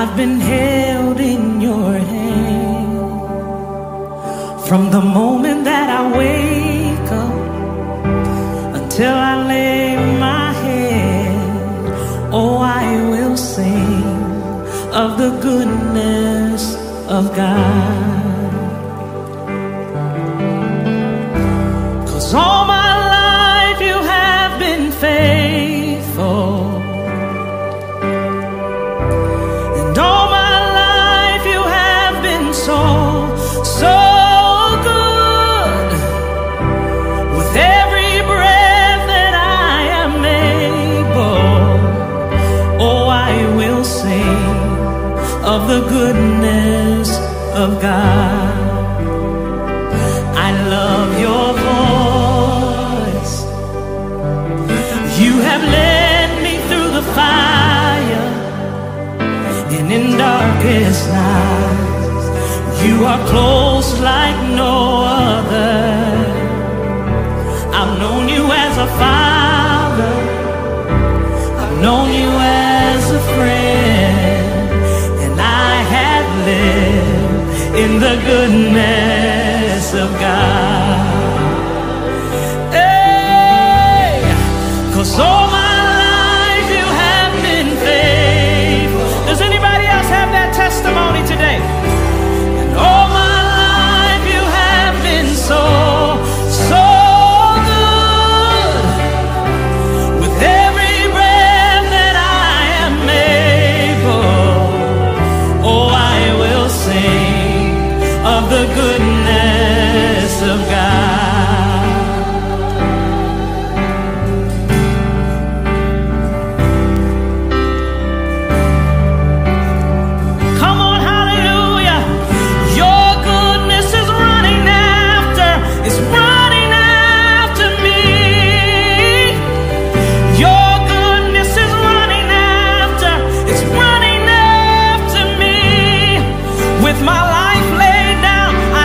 I've been held in your hand. From the moment that I wake up until I lay my head, oh, I will sing of the goodness of God. 'Cause all my life you have been faithful. Of the goodness of God. I love your voice. You have led me through the fire and in darkest nights. You are close like no other. I've known you as a father. I've known you as a friend. In the goodness of God, hey, 'cause all my life you have been faithful. Does anybody else have that testimony today? And all my life you have been so, so good. With every breath that I am able, oh, I will sing of the goodness of God. Come on, hallelujah. Your goodness is running after, it's running after me. Your goodness is running after, it's running after me. With my life laid down, I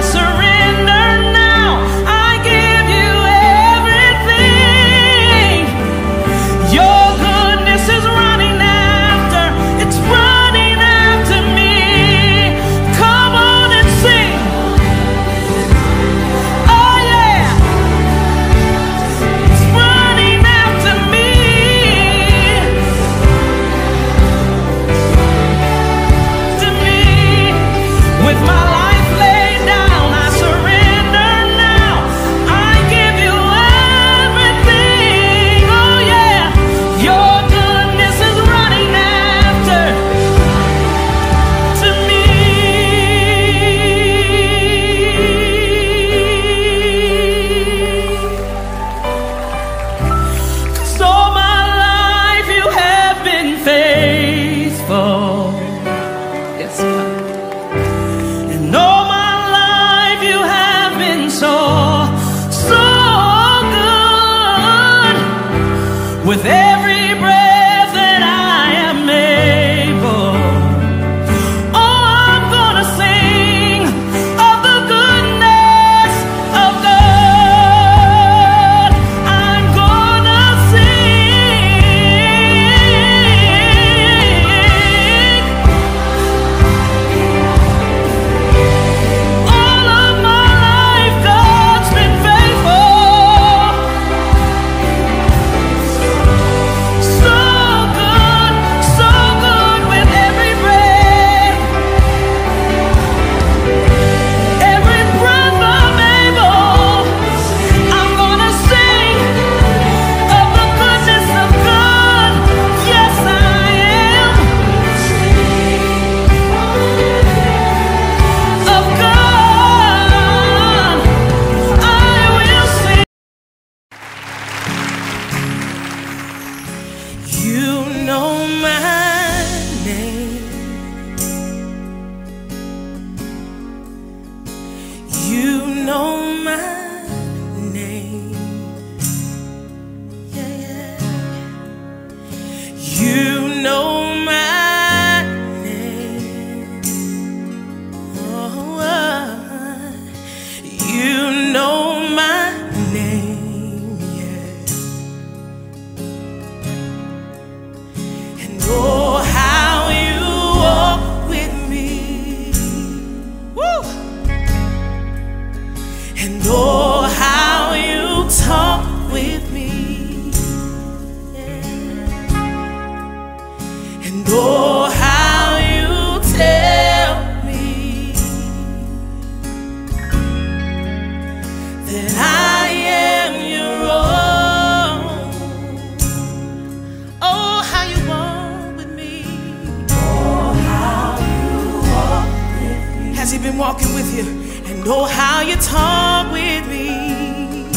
He been walking with you, and oh how you talk with me.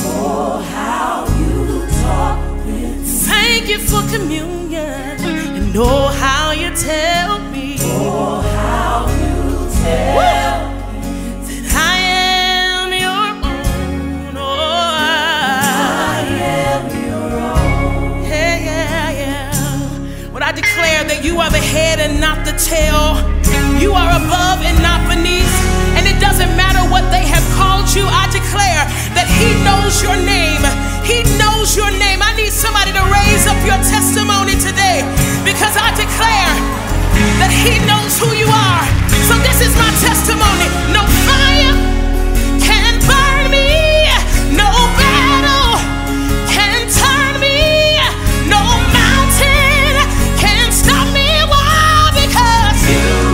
Oh how you talk with me. Thank you for communion, and oh how you tell me. Oh how you tell me that I am your own. Oh I am your own. Yeah, yeah, yeah. But I declare that you are the head and not the tail. You are above and not beneath, and it doesn't matter what they have called you. I declare that He knows your name. He knows your name. I need somebody to raise up your testimony today, because I declare that He knows who you are. So this is my testimony. No fire can burn me. No battle can turn me. No mountain can stop me. Why? Because you.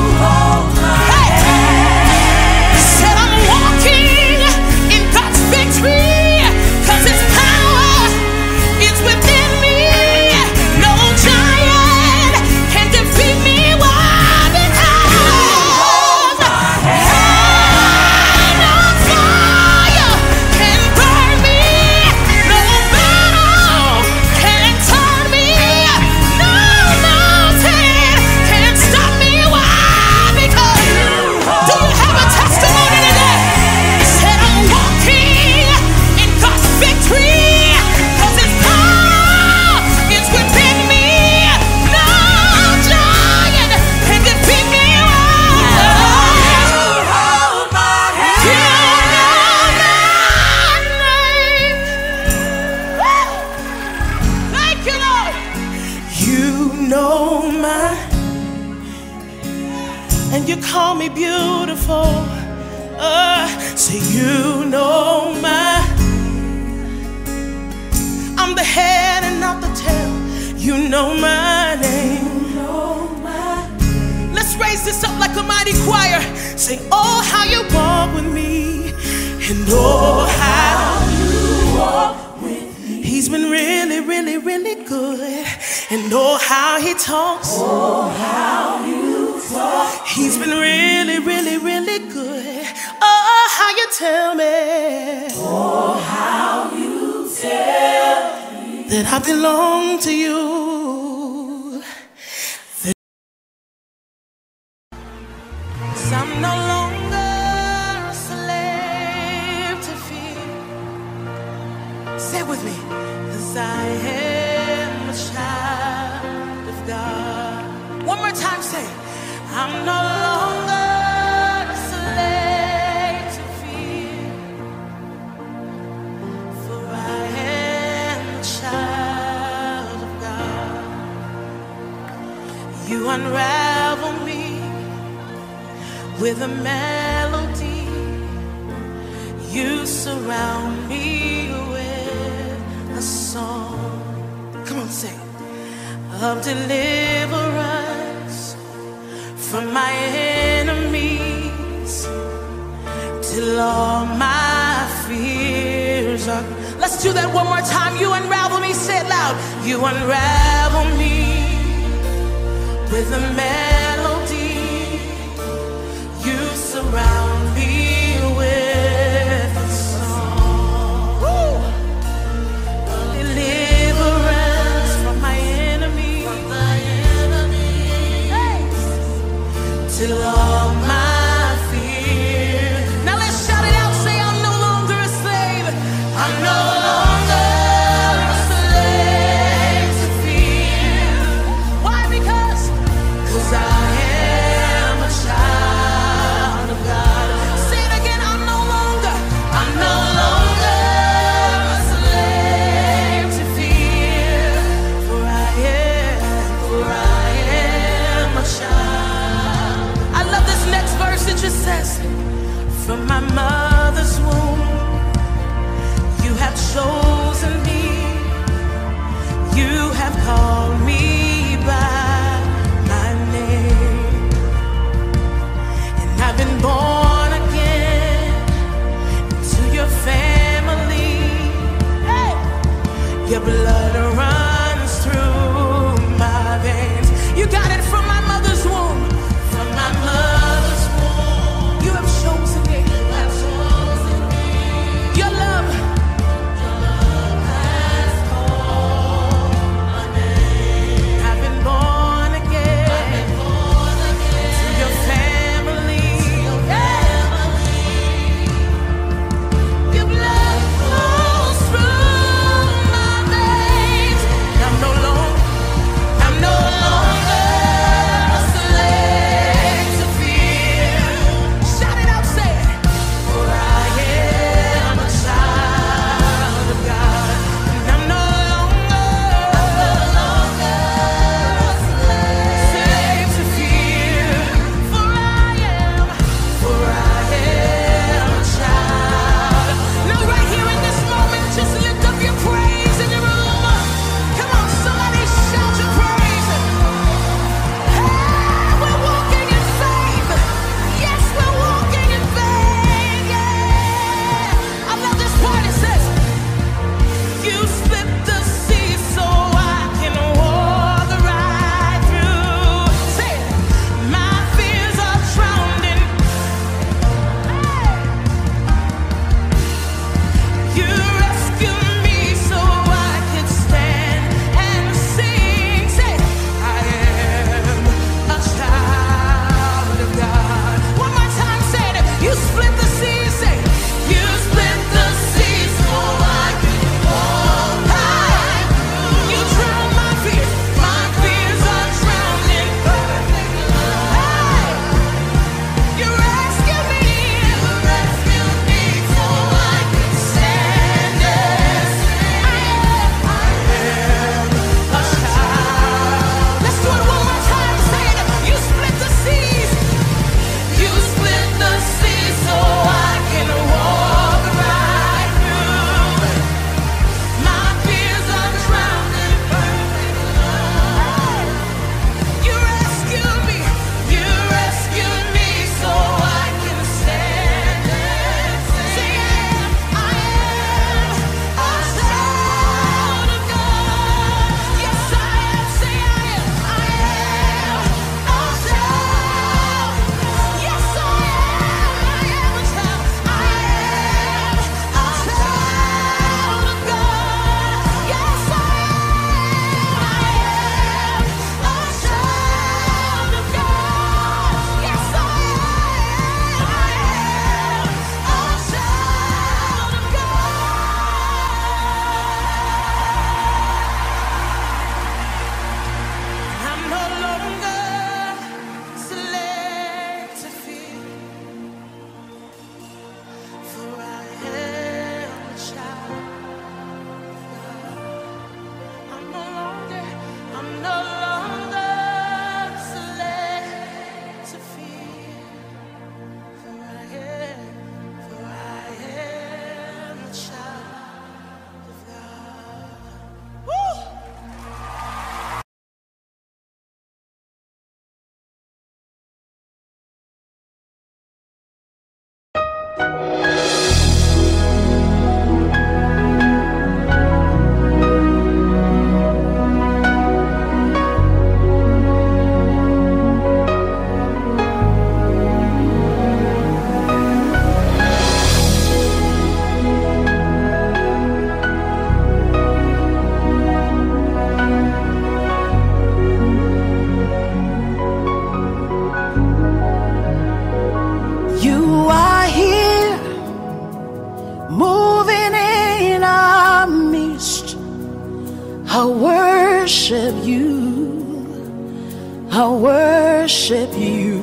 I worship you.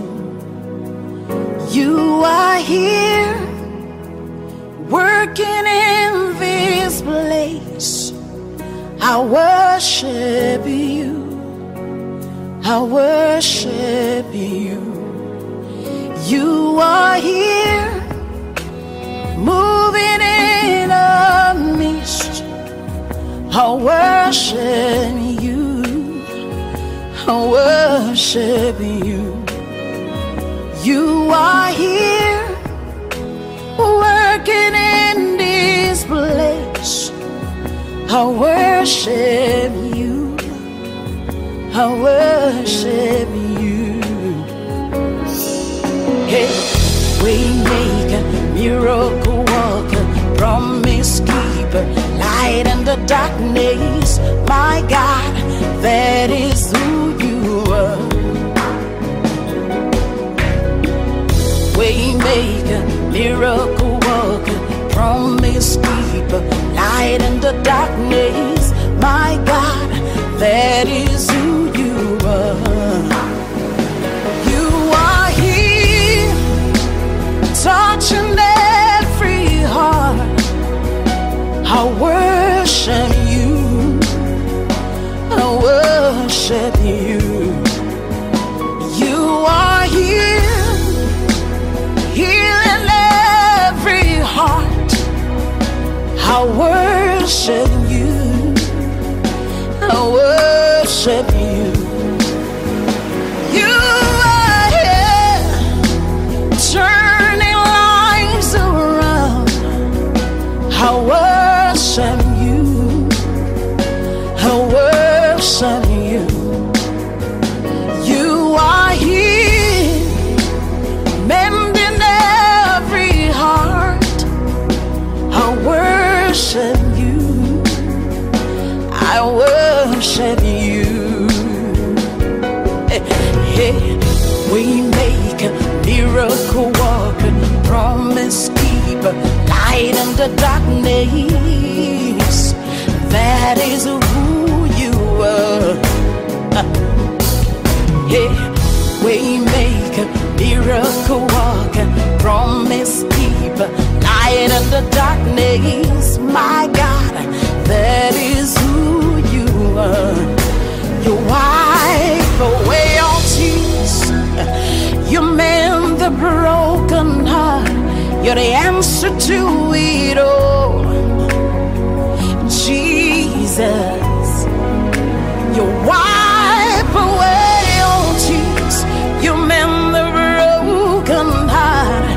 You are here, working in this place. I worship you. I worship you. You are here, moving in our midst. I worship you. I worship you. You are here, working in this place. I worship you. I worship you. Hey, waymaker, miracle worker, promise keeper, light in the darkness. My God, that is who you are. Waymaker, miracle worker, promise keeper, light in the darkness. My God, that is who you are. You are here, touching every heart. I worship you. I worship you. You are here, healing every heart. I worship you. I worship you. You are here, turning lives around. I worship you. I worship you. You are here, mending every heart. I worship you. I worship you. Hey, we make a miracle walker, promise keeper, light in the darkness. That is who you are. Hey, we make a miracle walker, promise keeper, light in the darkness. My God, that is who you are. You wipe away all tears. You mend the broken heart. You're the answer to it all. Jesus, you wipe away all tears. You mend the broken heart.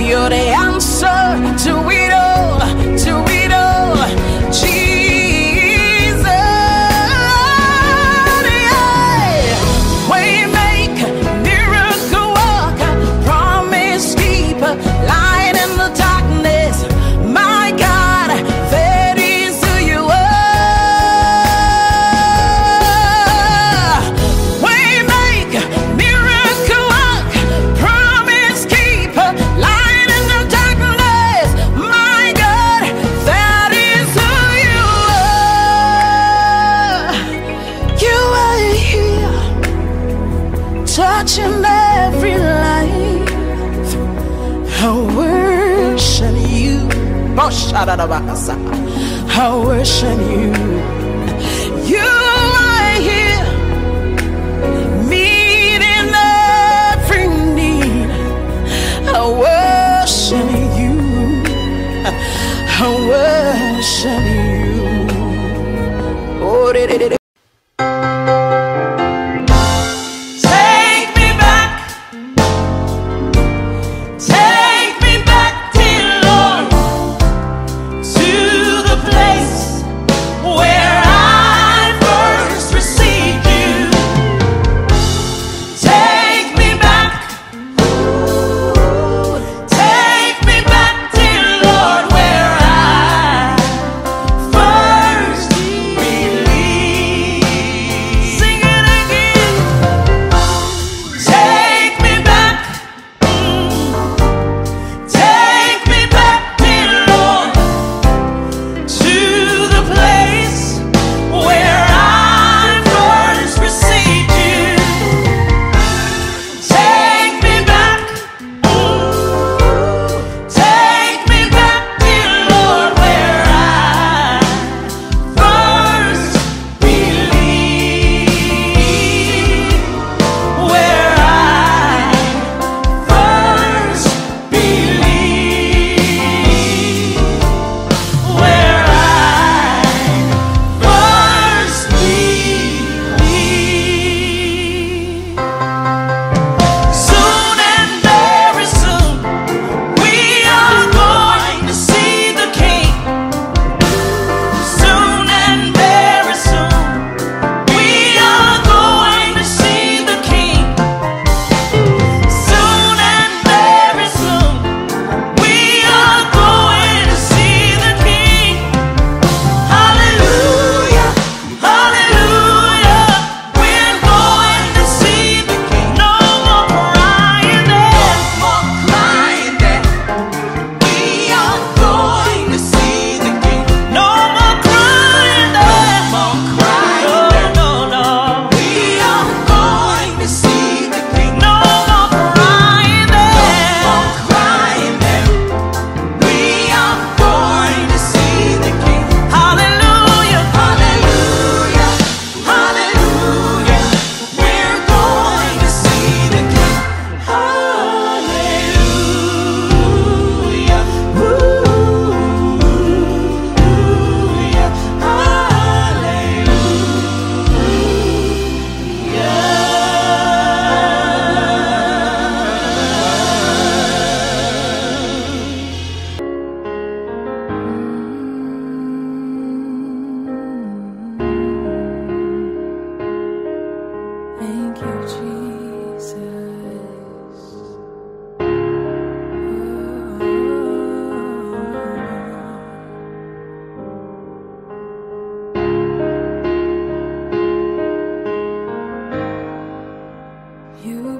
You're the answer to it all. To it all. Jesus. I worship you. You are here, meeting every need. I worship you. I worship you. Oh, did it. Place where I first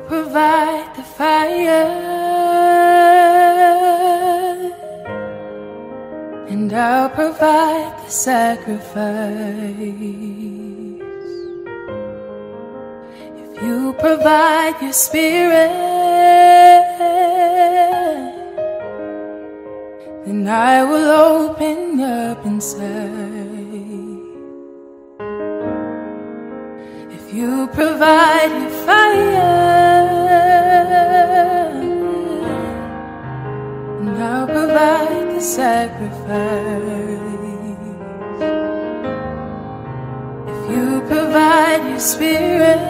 provide the fire, and I'll provide the sacrifice. If you provide your spirit, then I will open up inside. If you provide your fire, and I'll provide the sacrifice. If you provide your spirit,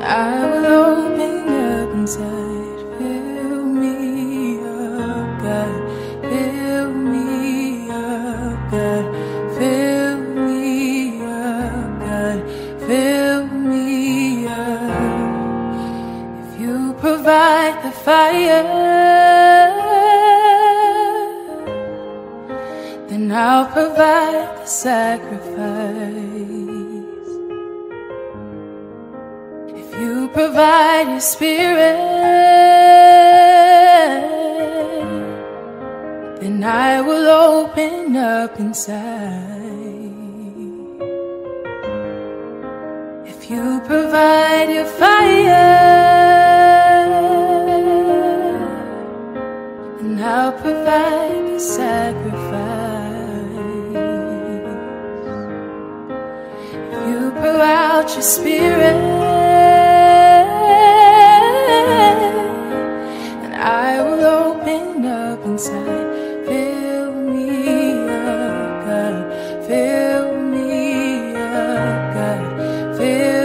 I will open up inside. Provide the fire, then I'll provide the sacrifice. If you provide your spirit, then I will open up inside. If you provide your fire, and I'll provide the sacrifice. If you pour out your spirit, and I will open up inside. Fill me up, God. Fill me up, God. Fill me up,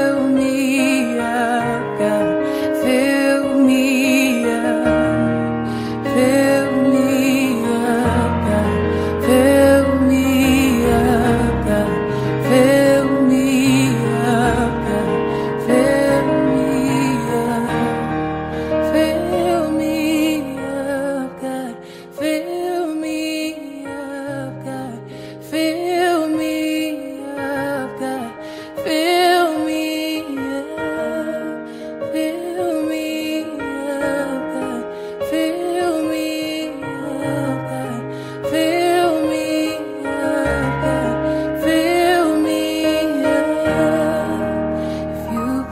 God. Fill me up. Fill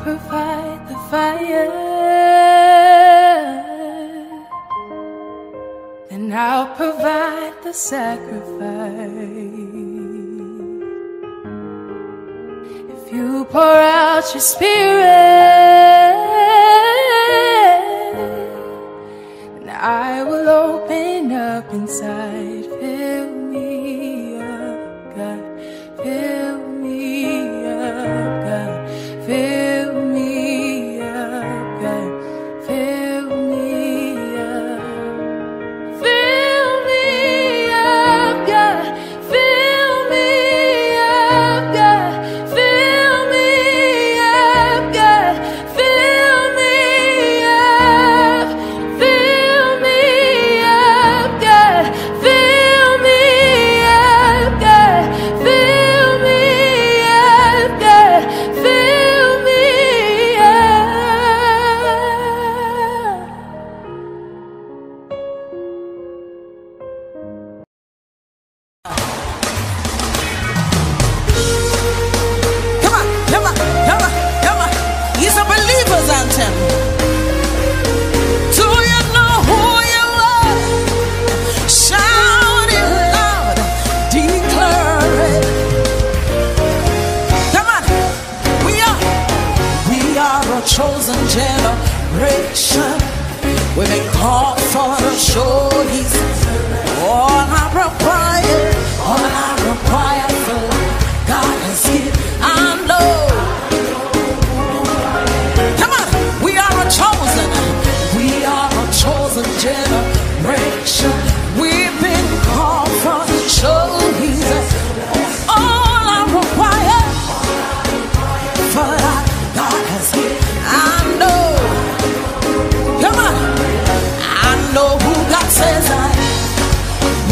sacrifice. If you pour out your spirit, and I will open up inside. Fill me up, God. Fill me up, God. Fill me up, God. Fill me up.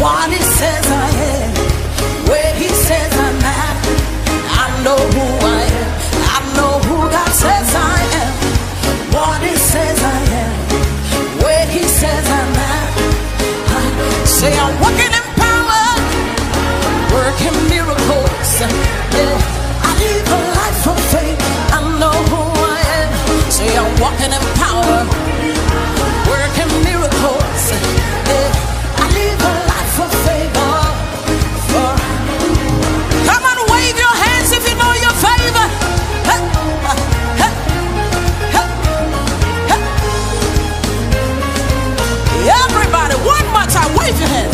What he says I am, where he says I am. working in power, working miracles. I live a life of favor. Come on, wave your hands if you know your favor. Everybody, one more time, wave your hands.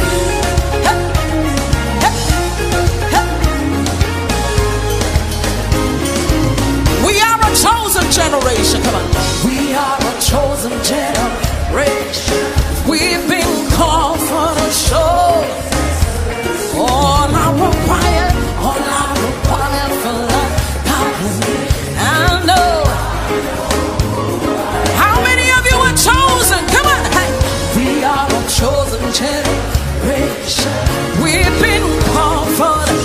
Generation, come on. We are a chosen generation. We've been called for the show. All I require for love, power, I know. How many of you are chosen? Come on, hey. We are a chosen generation. We've been called for the show.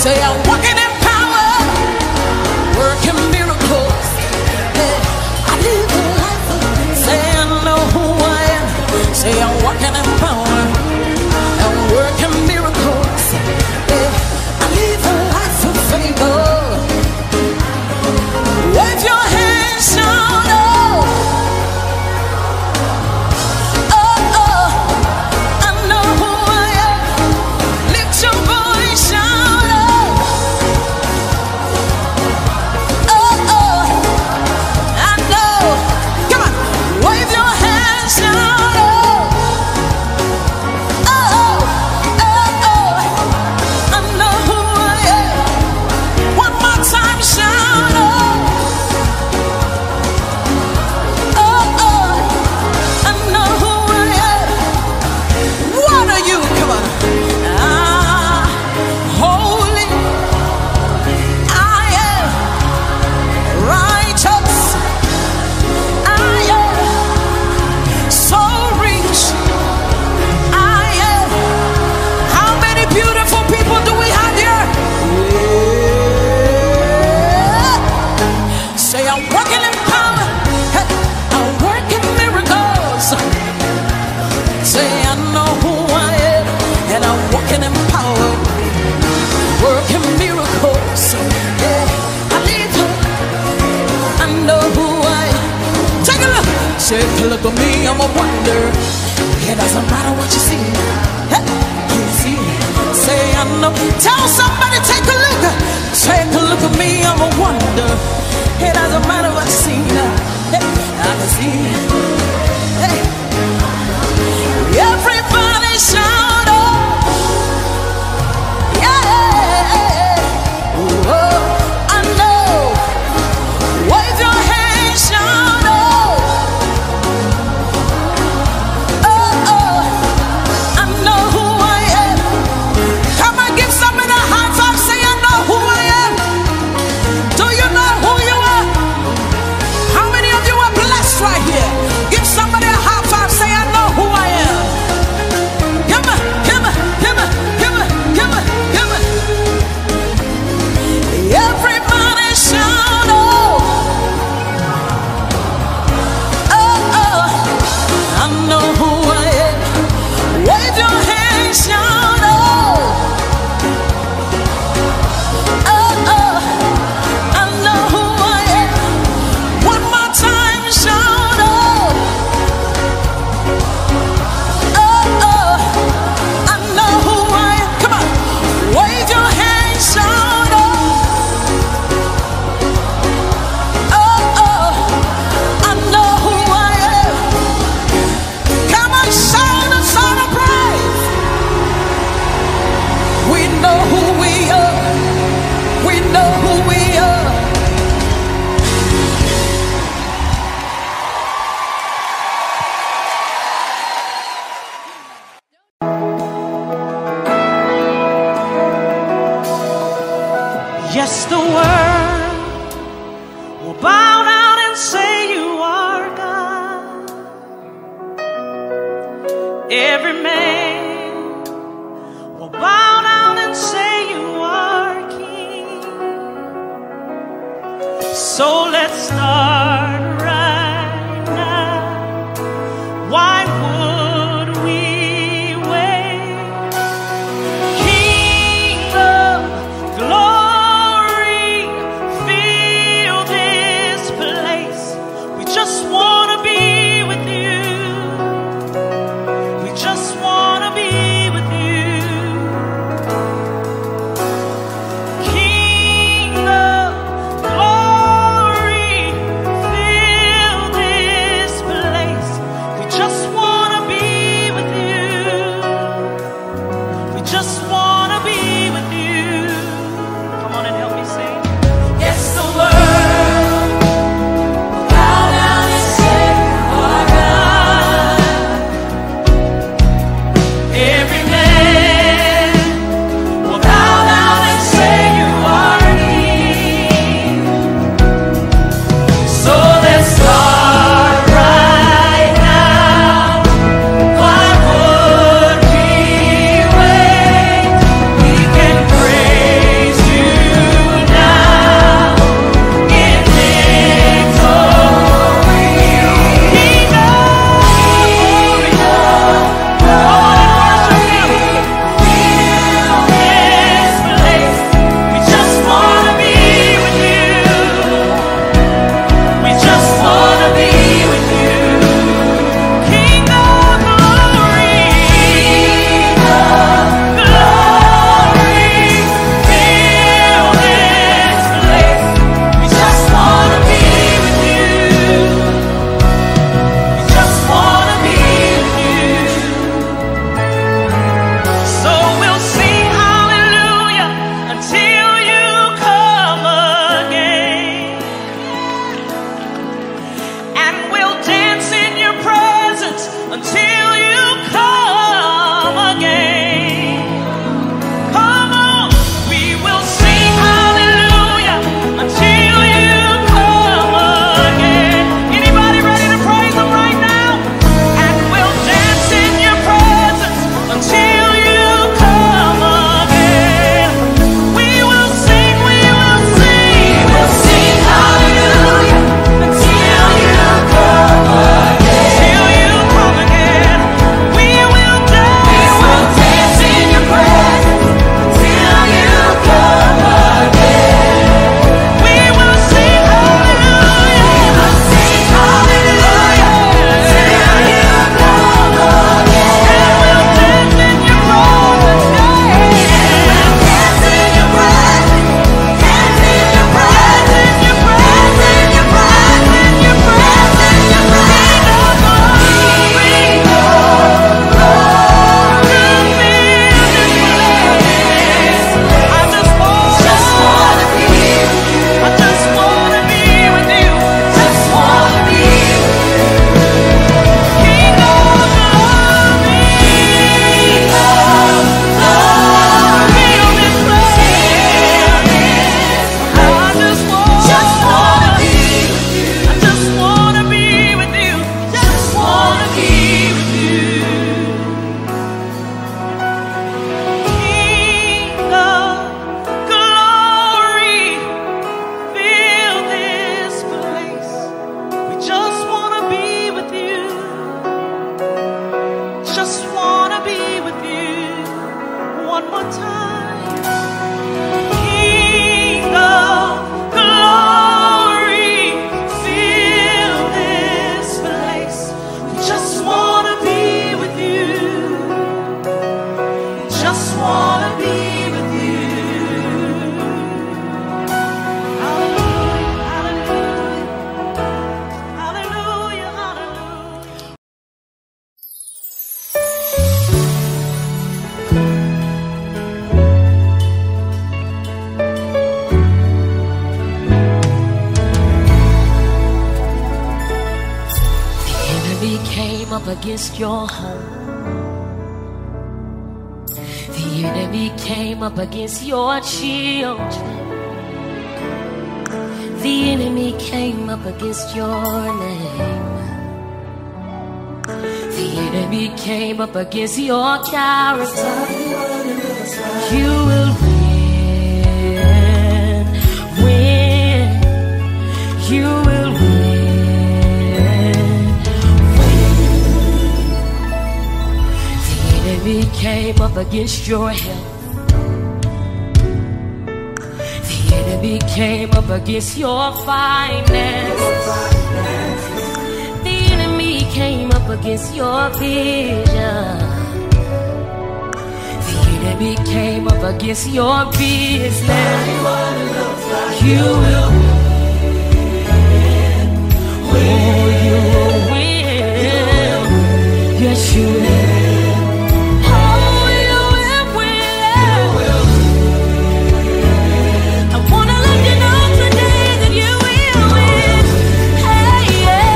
Say, look at me, I'm a wonder. It doesn't matter what you see. Hey, you see. Say I know. Tell somebody, take a look. Take a look at me, I'm a wonder. It doesn't matter what you see. Hey, I can see. Hey. Everybody shout out. Yeah. Oh, I know. Wave your hands, shout. Yes, the world will bow down and say you are God. every man will bow down and say you are king. So let's start right now. Why would we wait? King of glory, fill this place. We just want to be. Against your home, the enemy came up against your children. The enemy came up against your name. The Later we came up against your character. You will win, you will win, The enemy came up against your health. The enemy came up against your finances. Came up against your vision. The enemy came up against your business. You will win. Oh, you will win. Yes, you will. Oh, you will win. I wanna let you know today that you will win. Hey, yeah.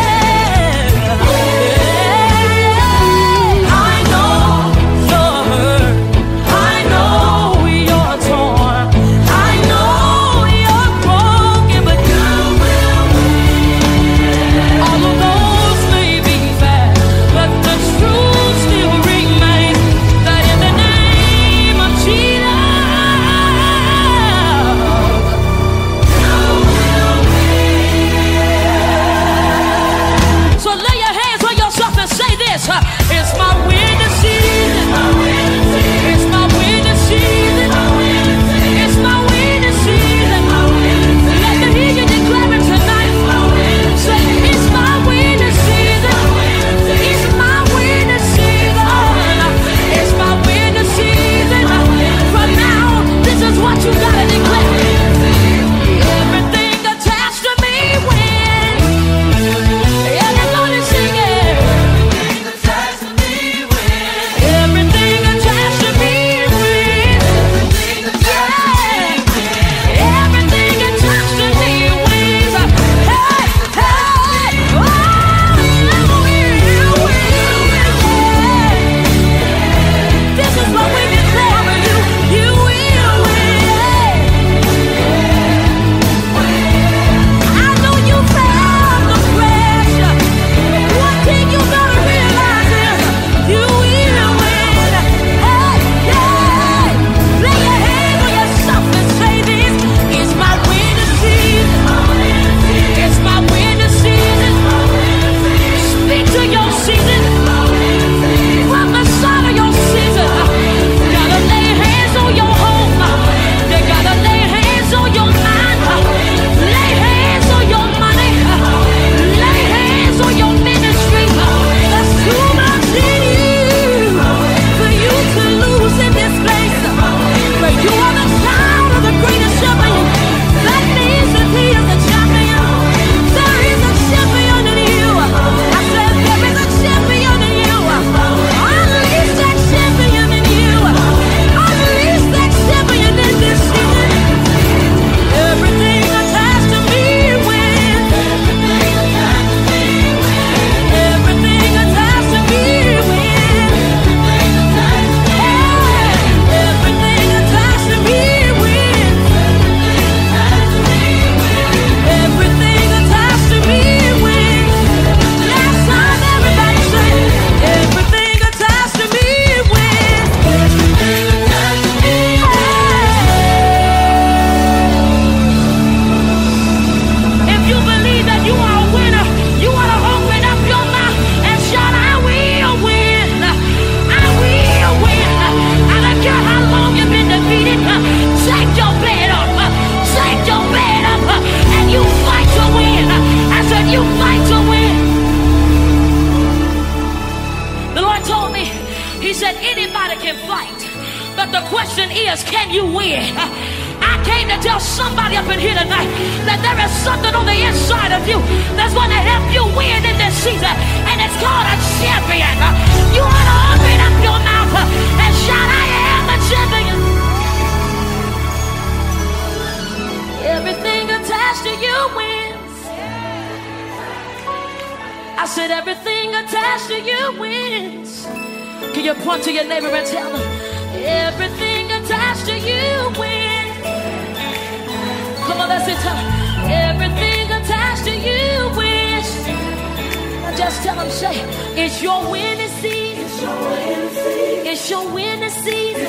It's your win, it's the It's your winning season. It's your winning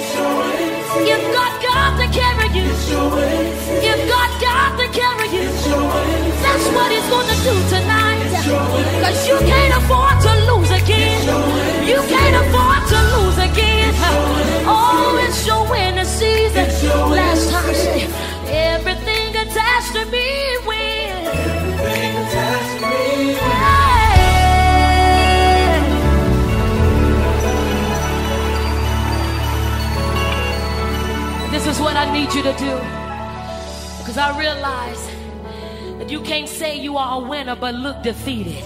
season. You've got God to carry you. You've got God to carry you. That's what He's going to do tonight. Because you can't afford to lose again. You can't afford to lose again. Oh, it's your winning season. Last time I said, everything attached to me wins. Everything attached to me wins. This is what I need you to do, because I realize that you can't say you are a winner but look defeated.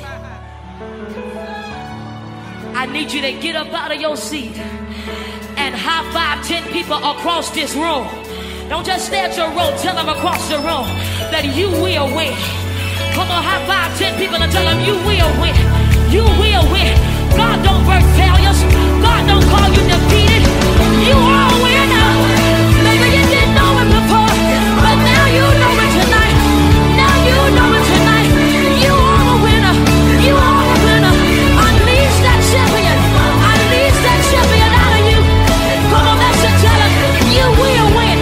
I need you to get up out of your seat and high five 10 people across this room. Don't just stay at your room, tell them across the room that you will win. Come on, high five 10 people and tell them you will win. You will win. God don't work failures. God don't call you defeated. You are a winner. You know it tonight. Now you know it tonight. You are a winner. You are a winner. Unleash that champion. Unleash that champion out of you. Come on, that's your talent. You will win.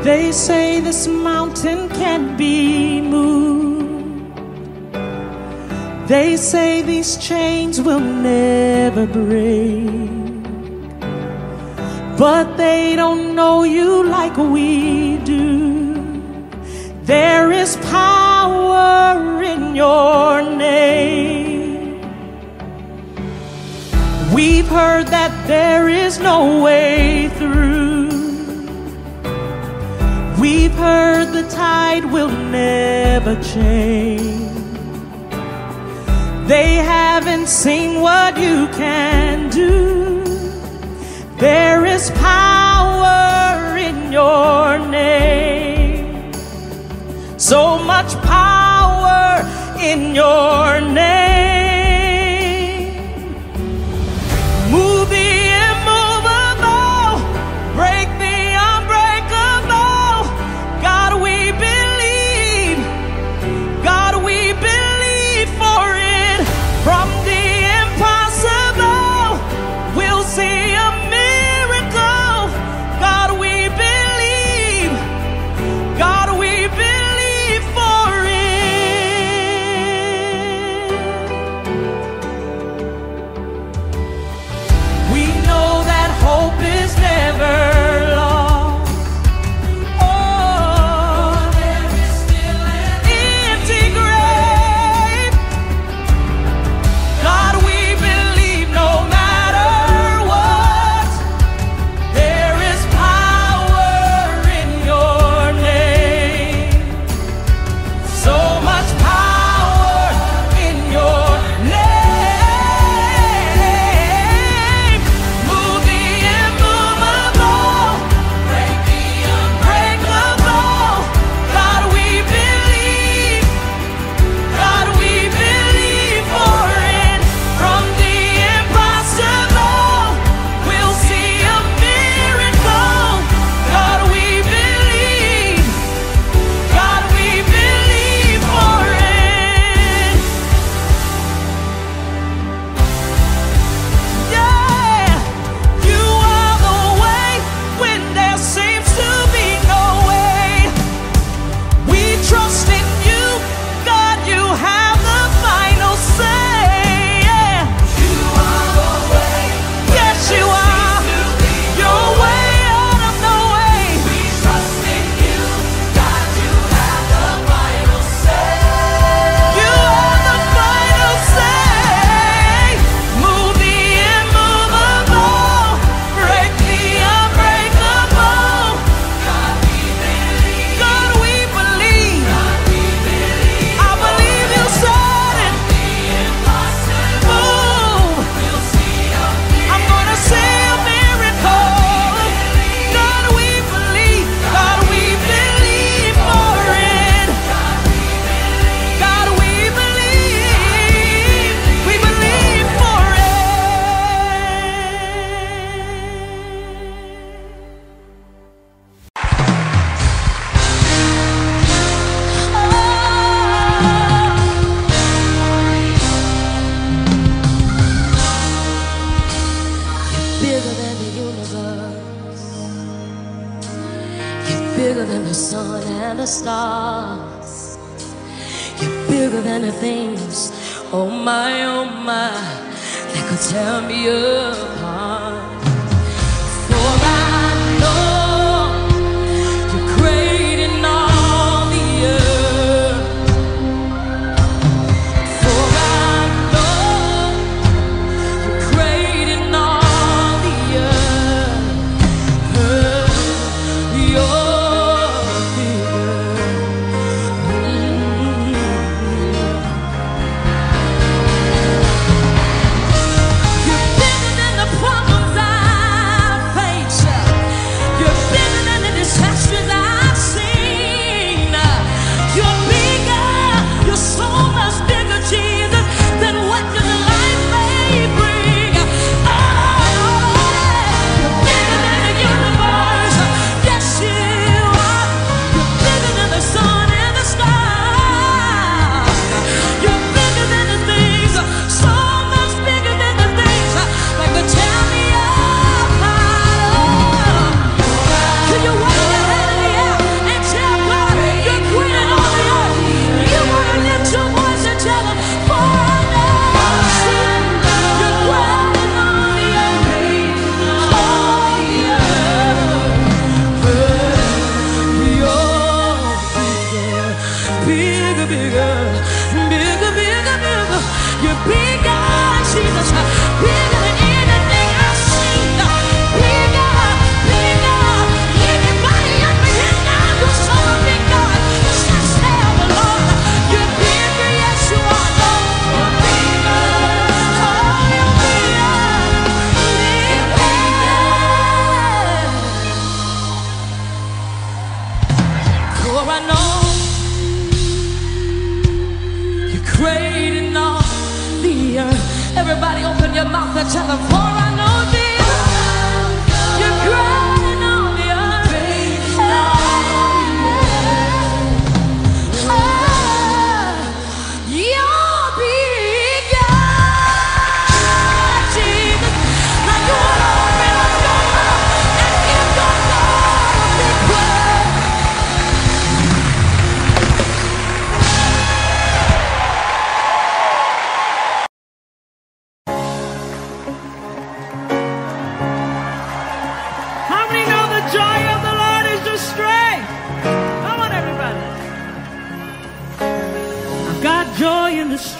They say this mountain can't be moved. They say these chains will never break. But they don't know you like we do. There is power in your name. We've heard that there is no way through. We've heard the tide will never change. They haven't seen what you can do. There is power in your name. So much power in your name. Move the immovable, break the bigger than the sun and the stars. You're bigger than the things, oh my, that could tear me apart. Everybody open your mouth and tell them, for I know thee.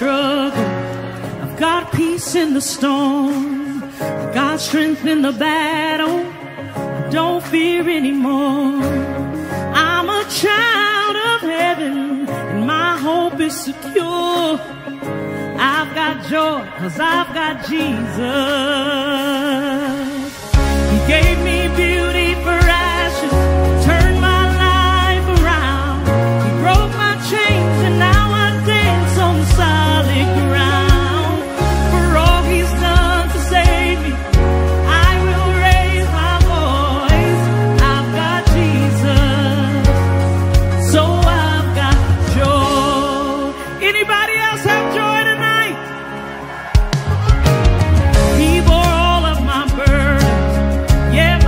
Struggle. I've got peace in the storm. I've got strength in the battle. I don't fear anymore. I'm a child of heaven, and my hope is secure. I've got joy, 'cause I've got Jesus. He gave me beauty for ashes, turned my life around. He broke my chains, and now on solid ground. For all he's done to save me, I will raise my voice. I've got Jesus, so I've got joy. Anybody else have joy tonight? He bore all of my burdens, yeah,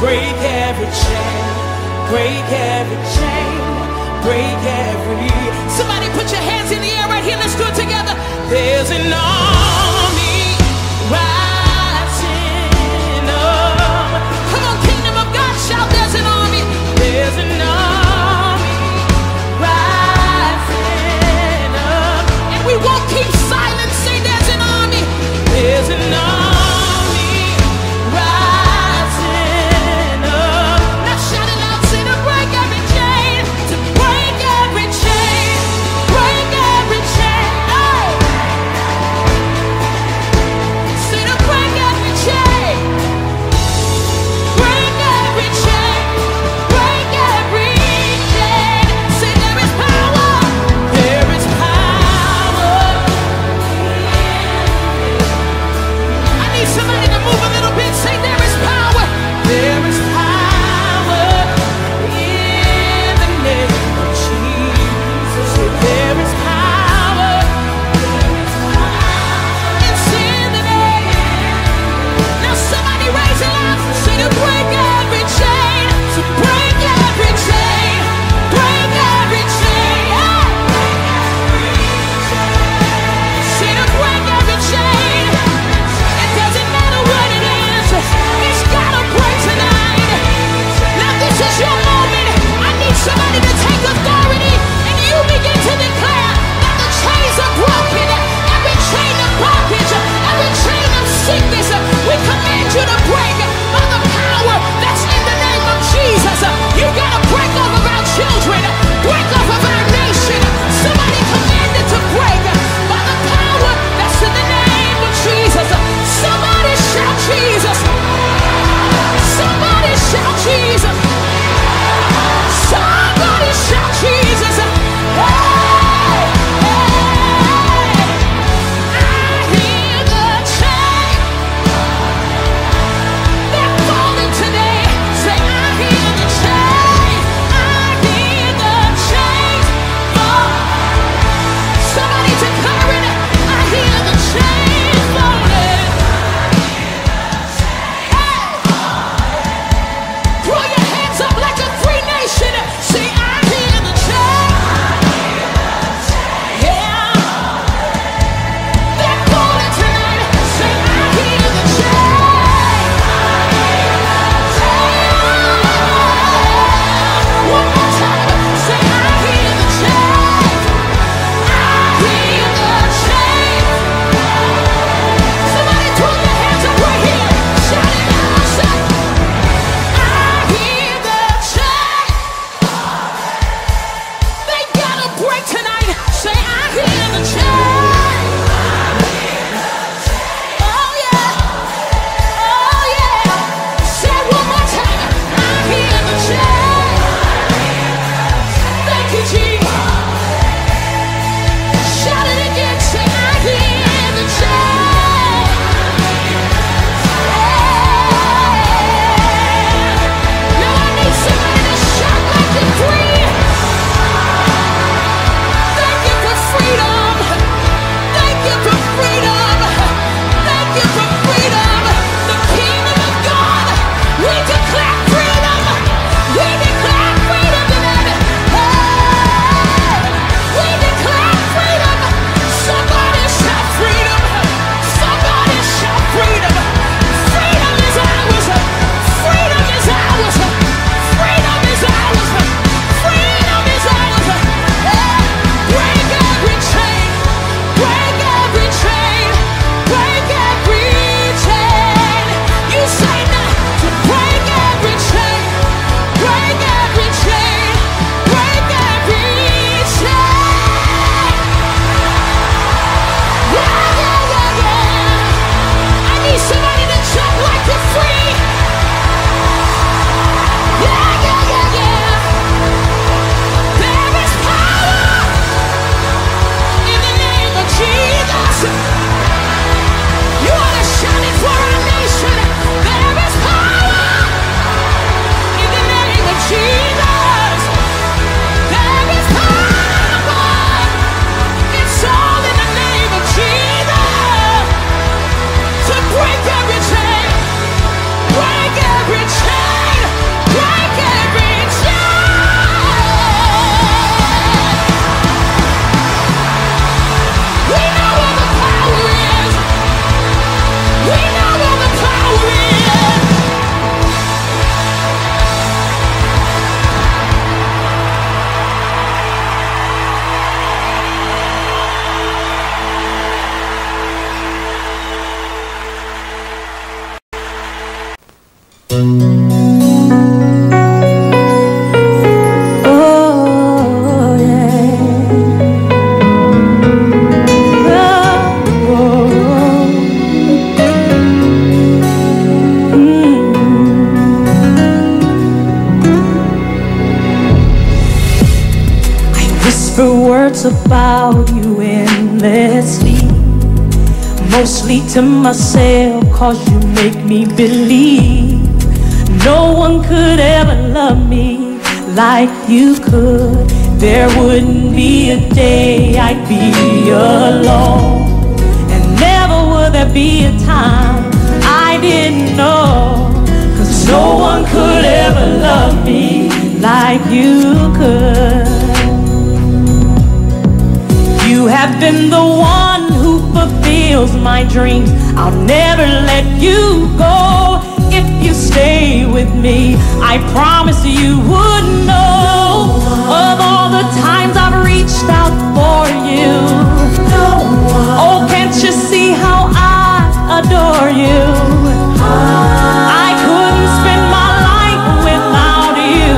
Break every chain, break every chain, break every... Somebody put your hands in the air right here, let's do it together. There's an army rising up. Come on, kingdom of God, shout there's an army. There's an army rising up. And we won't keep silent, say there's an army. There's an army. Words about you endlessly, mostly to myself, cause you make me believe no one could ever love me like you could. There wouldn't be a day I'd be alone, and never would there be a time I didn't know, cause no one could ever love me like you could. You have been the one who fulfills my dreams. I'll never let you go. If you stay with me, I promise you would know of all the times I've reached out for you. Oh, can't you see how I adore you? I couldn't spend my life without you.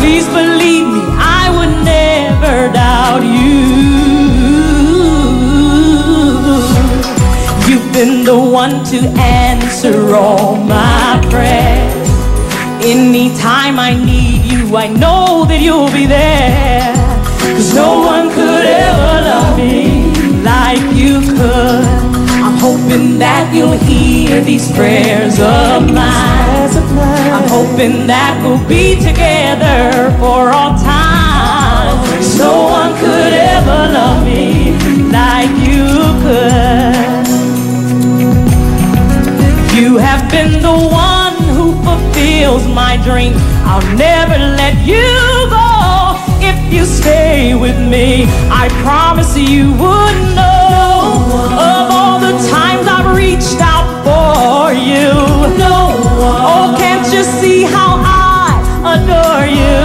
Please believe me, I would never doubt you. Been the one to answer all my prayers. Anytime I need you, I know that you'll be there, cause no one could ever love me like you could. I'm hoping that you'll hear these prayers of mine. I'm hoping that we'll be together for all time. Cause no one could ever love me like you could. You have been the one who fulfills my dreams. I'll never let you go. If you stay with me, I promise you would know of all the times I've reached out for you. Oh, can't you see how I adore you?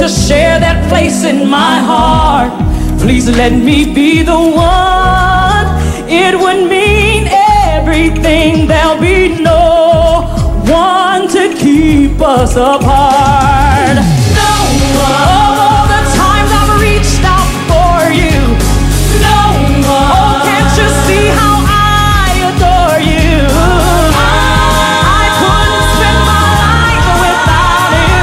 To share that place in my heart, please let me be the one. It would mean everything. There'll be no one to keep us apart. No one. Of all the times I've reached out for you, no one. Oh, can't you see how I adore you? I couldn't spend my life without you.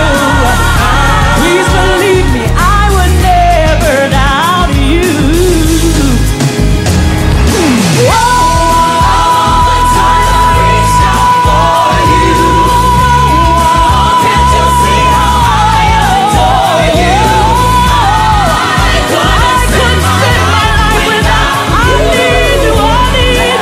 Please believe me, I would never doubt you. All the time I reached out for you. Oh, can't you see how I adore you? I couldn't spend my life without you. I need you, yeah. No one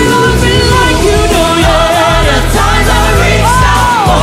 loves me like you do, yeah. All the time I reached out for you.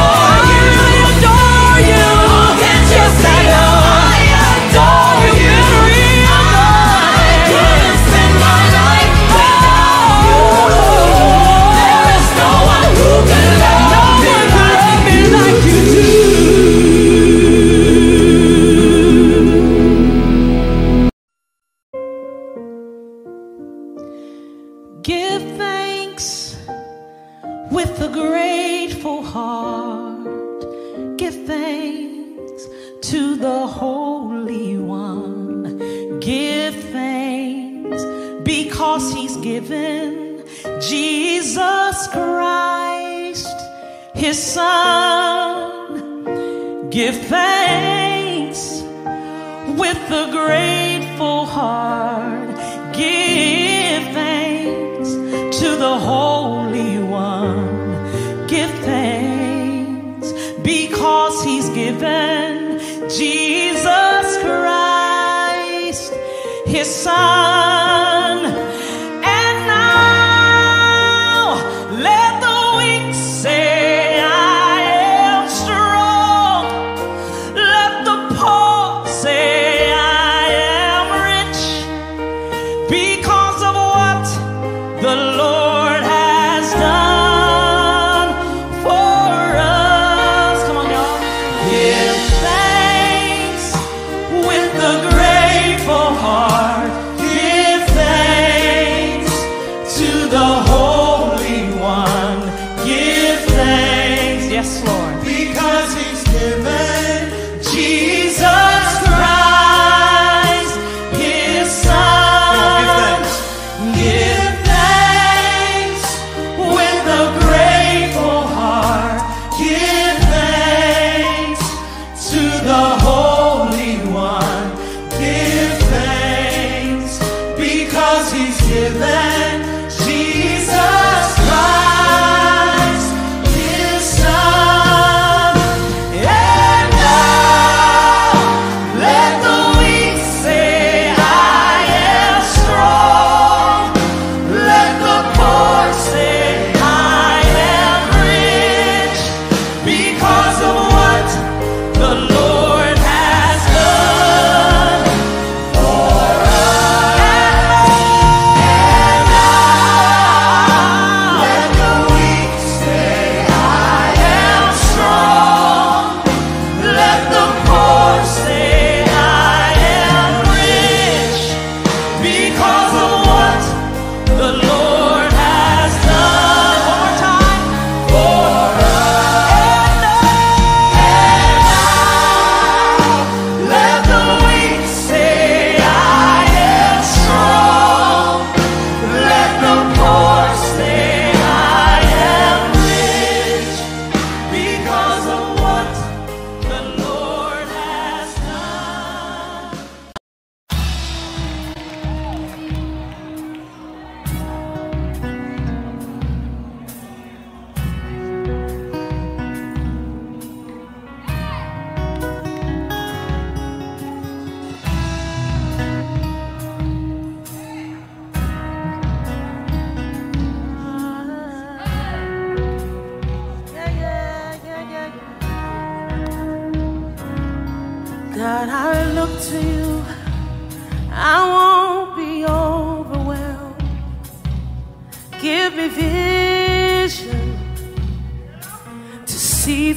his son. And now let the weak say I am strong, let the poor say I am rich, because of what the Lord has done for us. Come on, y'all. Give thanks with a grateful heart. Give thanks to the Holy One. Give thanks, yes, Lord, because he's given Jesus Christ, his son. Give thanks with a grateful heart. Give thanks to the Holy One. Give thanks because he's given Jesus Christ, his son. And now let the weak say I am strong, let the poor say I am rich, because of what the Lord has done for us. And now let the weak say I am strong, let the poor say I am rich, because of what the Lord has done. One more time. For us. And now let the weak say I am strong, let the poor say I am rich, because of what the Lord has done. God, I look to you, I won't be overwhelmed. Give me vision to see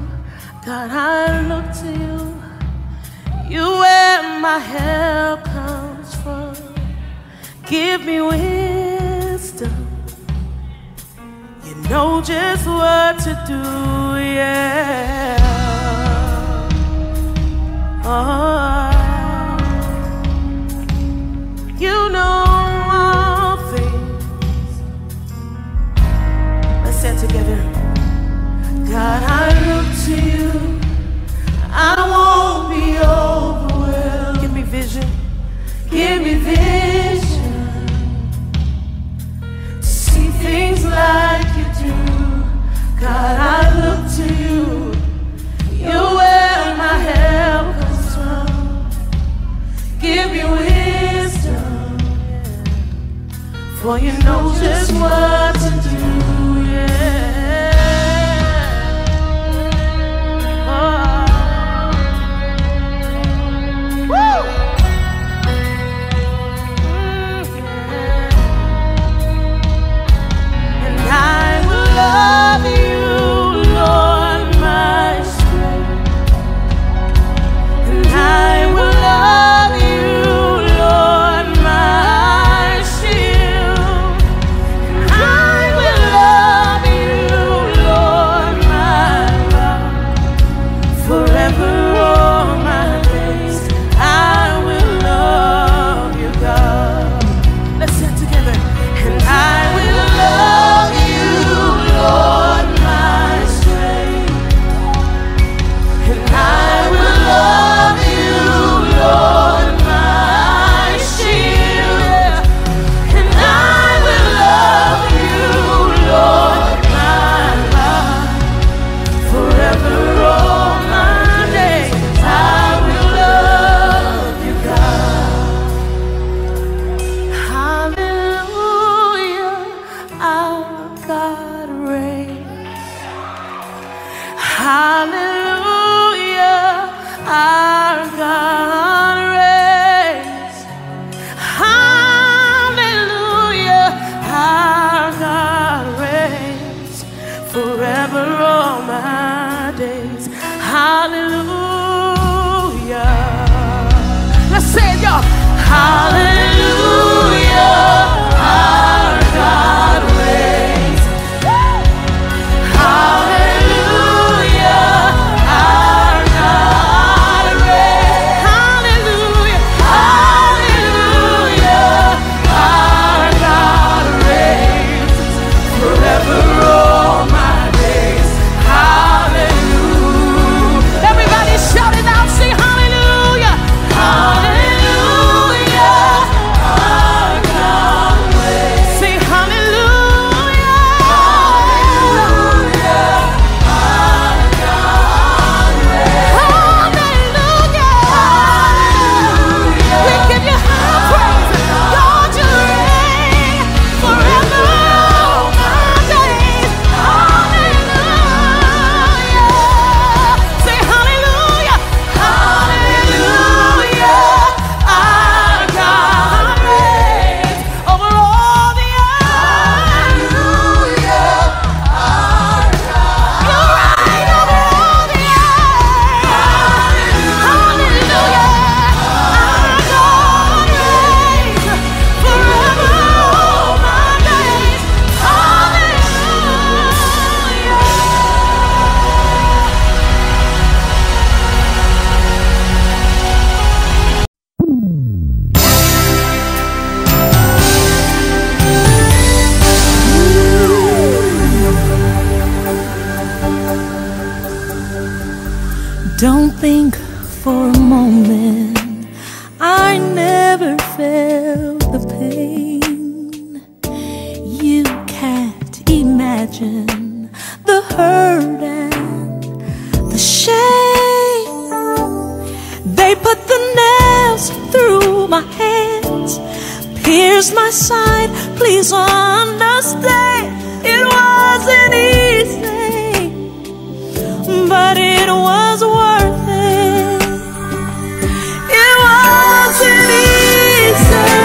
things like you do. God, I look to you, you where my help comes from. Give me wisdom, you know just what to do, yeah. Oh, you know all things. Let's stand together. God, I look to you, I won't be overwhelmed. Give me vision, give me vision to see things like you do. God, I look to you, you're where my help comes. Give me wisdom, for you know just what to do, yeah. Oh. Woo. Mm-hmm. And I will love you, Lord, my strength. And I will love you, Lord, my shield. for a moment. I never felt the pain. You can't imagine the hurt and the shame. They put the nails through my hands, pierced my side. Please understand, it wasn't easy, but it was worth it. It wasn't easy.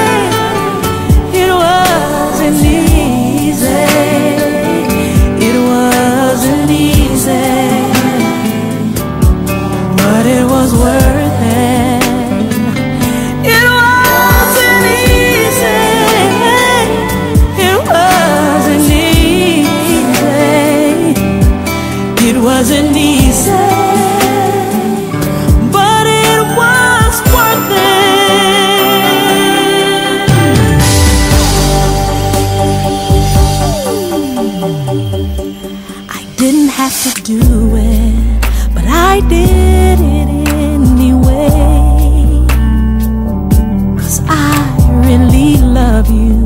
It wasn't easy. It wasn't easy, but it was worth it. Wasn't easy, but it was worth it. I didn't have to do it, but I did it anyway, 'cause I really love you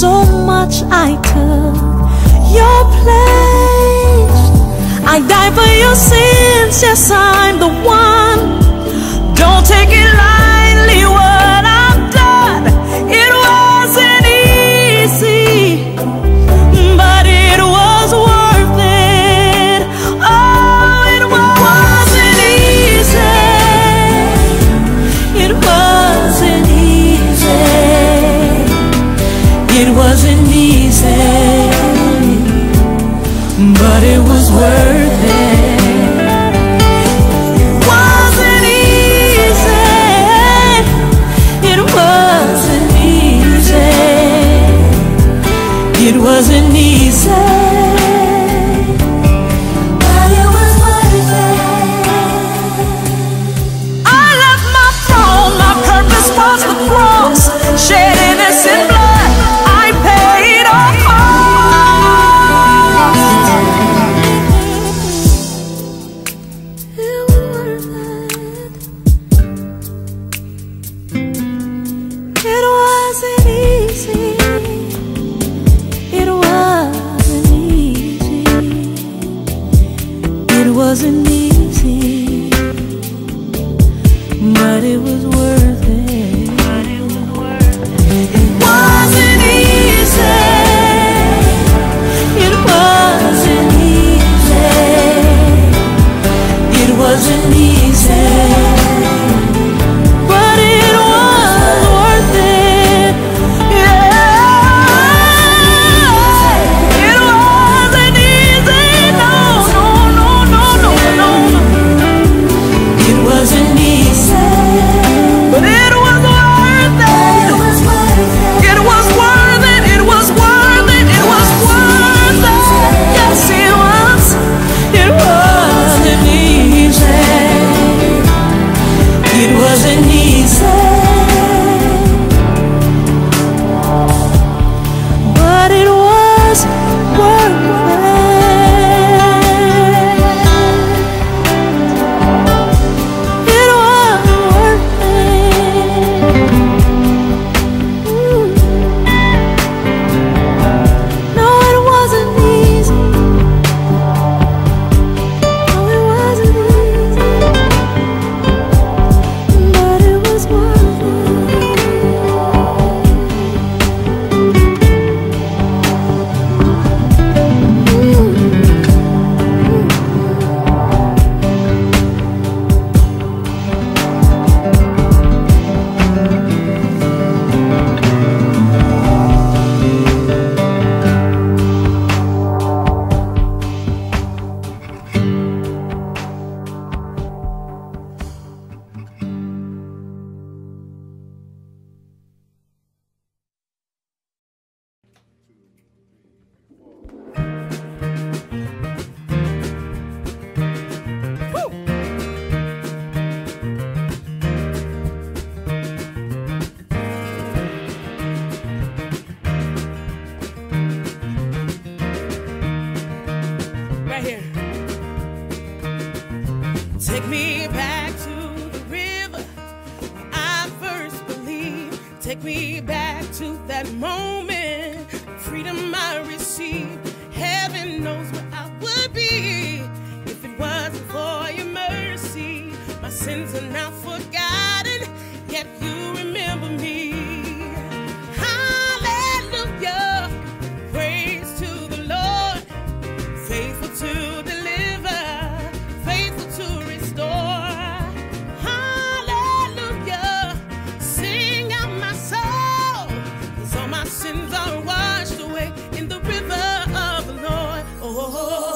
so much. I took your place. I die for your sins, yes, I'm the one. Don't take it lightly what I've done. It wasn't easy, but it was worth it. Oh, it wasn't easy. It wasn't easy. It wasn't easy, but it was worth it. It wasn't easy, but it was worth it. I left my throne, my purpose was the cross, shed innocent blood, I paid all costs. It was worth it. It wasn't easy. It wasn't easy, but it was worth it. It wasn't easy. It wasn't easy. It wasn't easy. But take me back to that moment, freedom I received. Heaven knows where I would be if it wasn't for your mercy. My sins are now forgotten, yet you remember me. Hallelujah, praise to the Lord, faithful to deliver, faithful to restore. Hallelujah, sing out my soul, 'cause all my sins are washed away in the river of the Lord. Oh.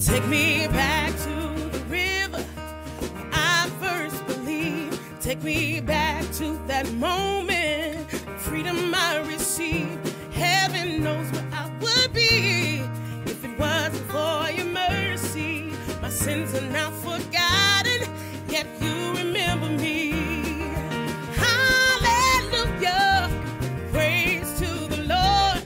Take me back to that moment, freedom I received. Heaven knows where I would be if it wasn't for your mercy. My sins are now forgotten, yet you remember me. Hallelujah, praise to the Lord,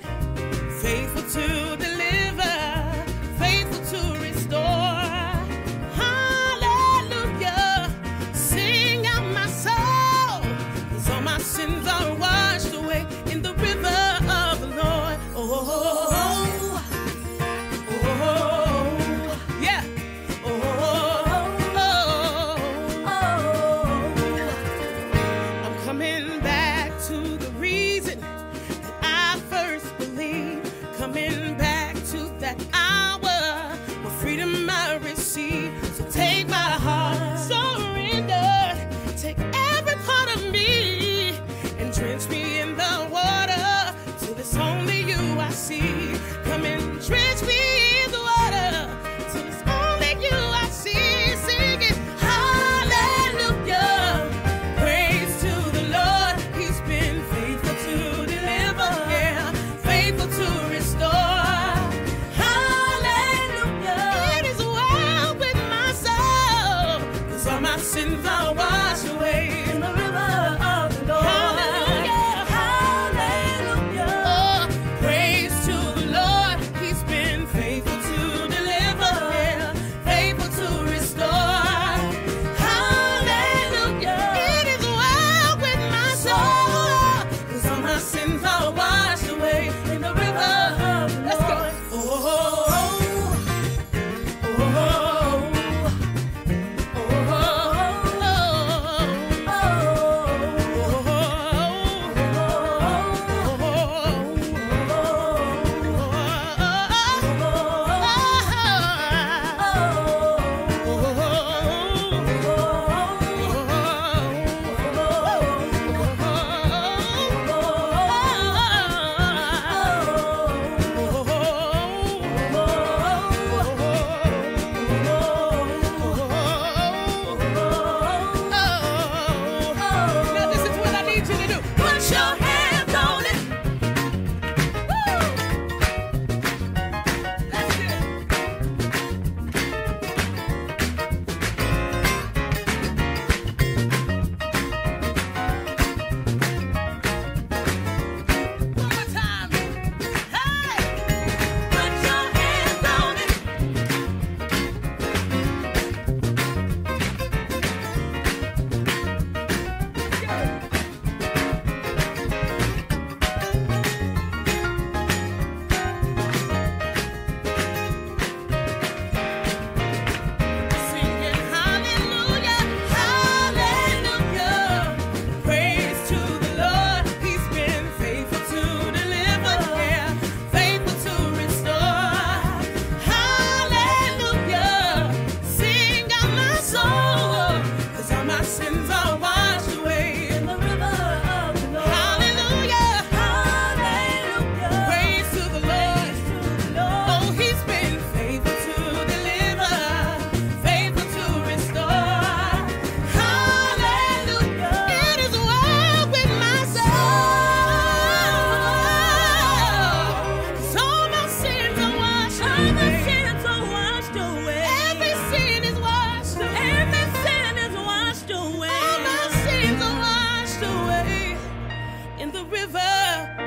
river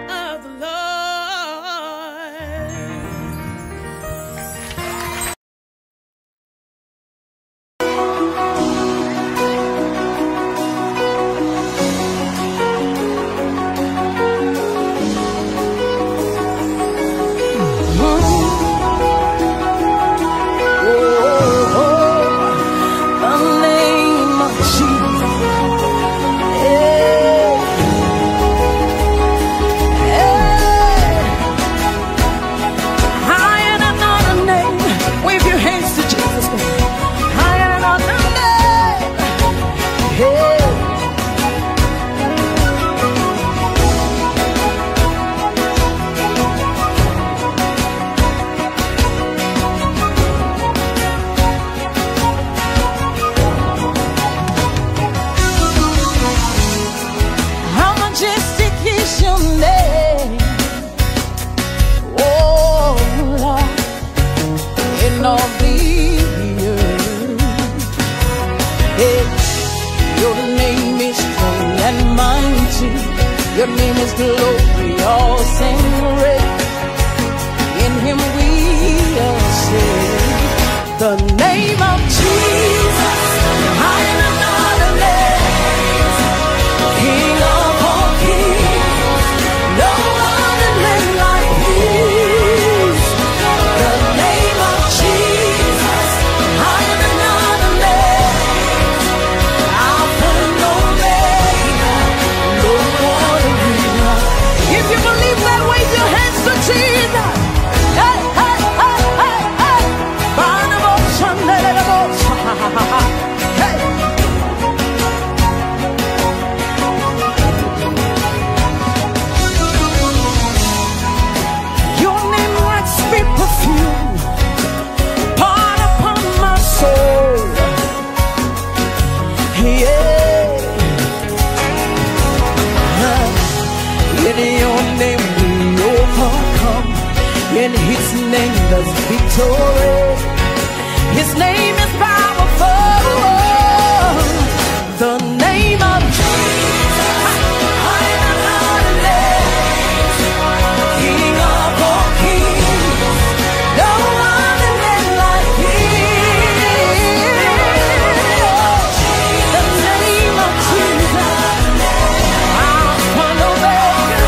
of the Lord. Your name is glorious and great. In Him we are saved. The name of Jesus, higher than other names. King of all kings, no other name like His. The name of Jesus, higher than other names. Alpha and Omega, no one. If you believe that, wave your hands to Jesus. Hey, hey, hey, hey, hey. Hey. Your name like sweet perfume, poured upon my soul. Yeah. In His name there's victory. His name is powerful. The name of Jesus, higher than other names. King of all kings, no other name like His. The name of Jesus, Alpha and Omega.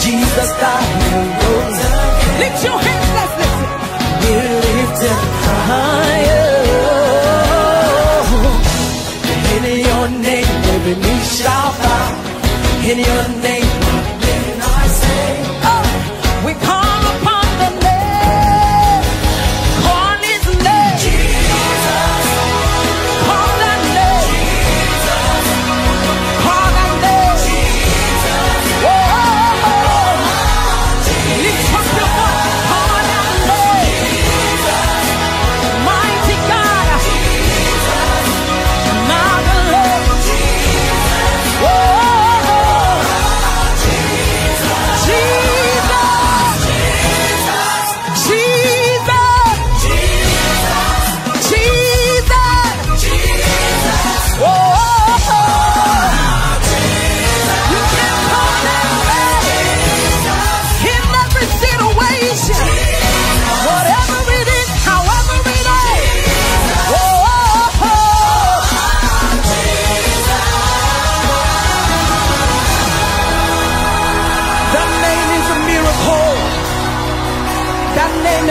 Jesus died and rose again. Lift your hands, let's listen. We're lifted higher. In Your name, every knee shall bow. In Your name, what can I say? Oh, we call upon the name. Call His name. Jesus. Call that name. Jesus. Call that name. Jesus. Whoa.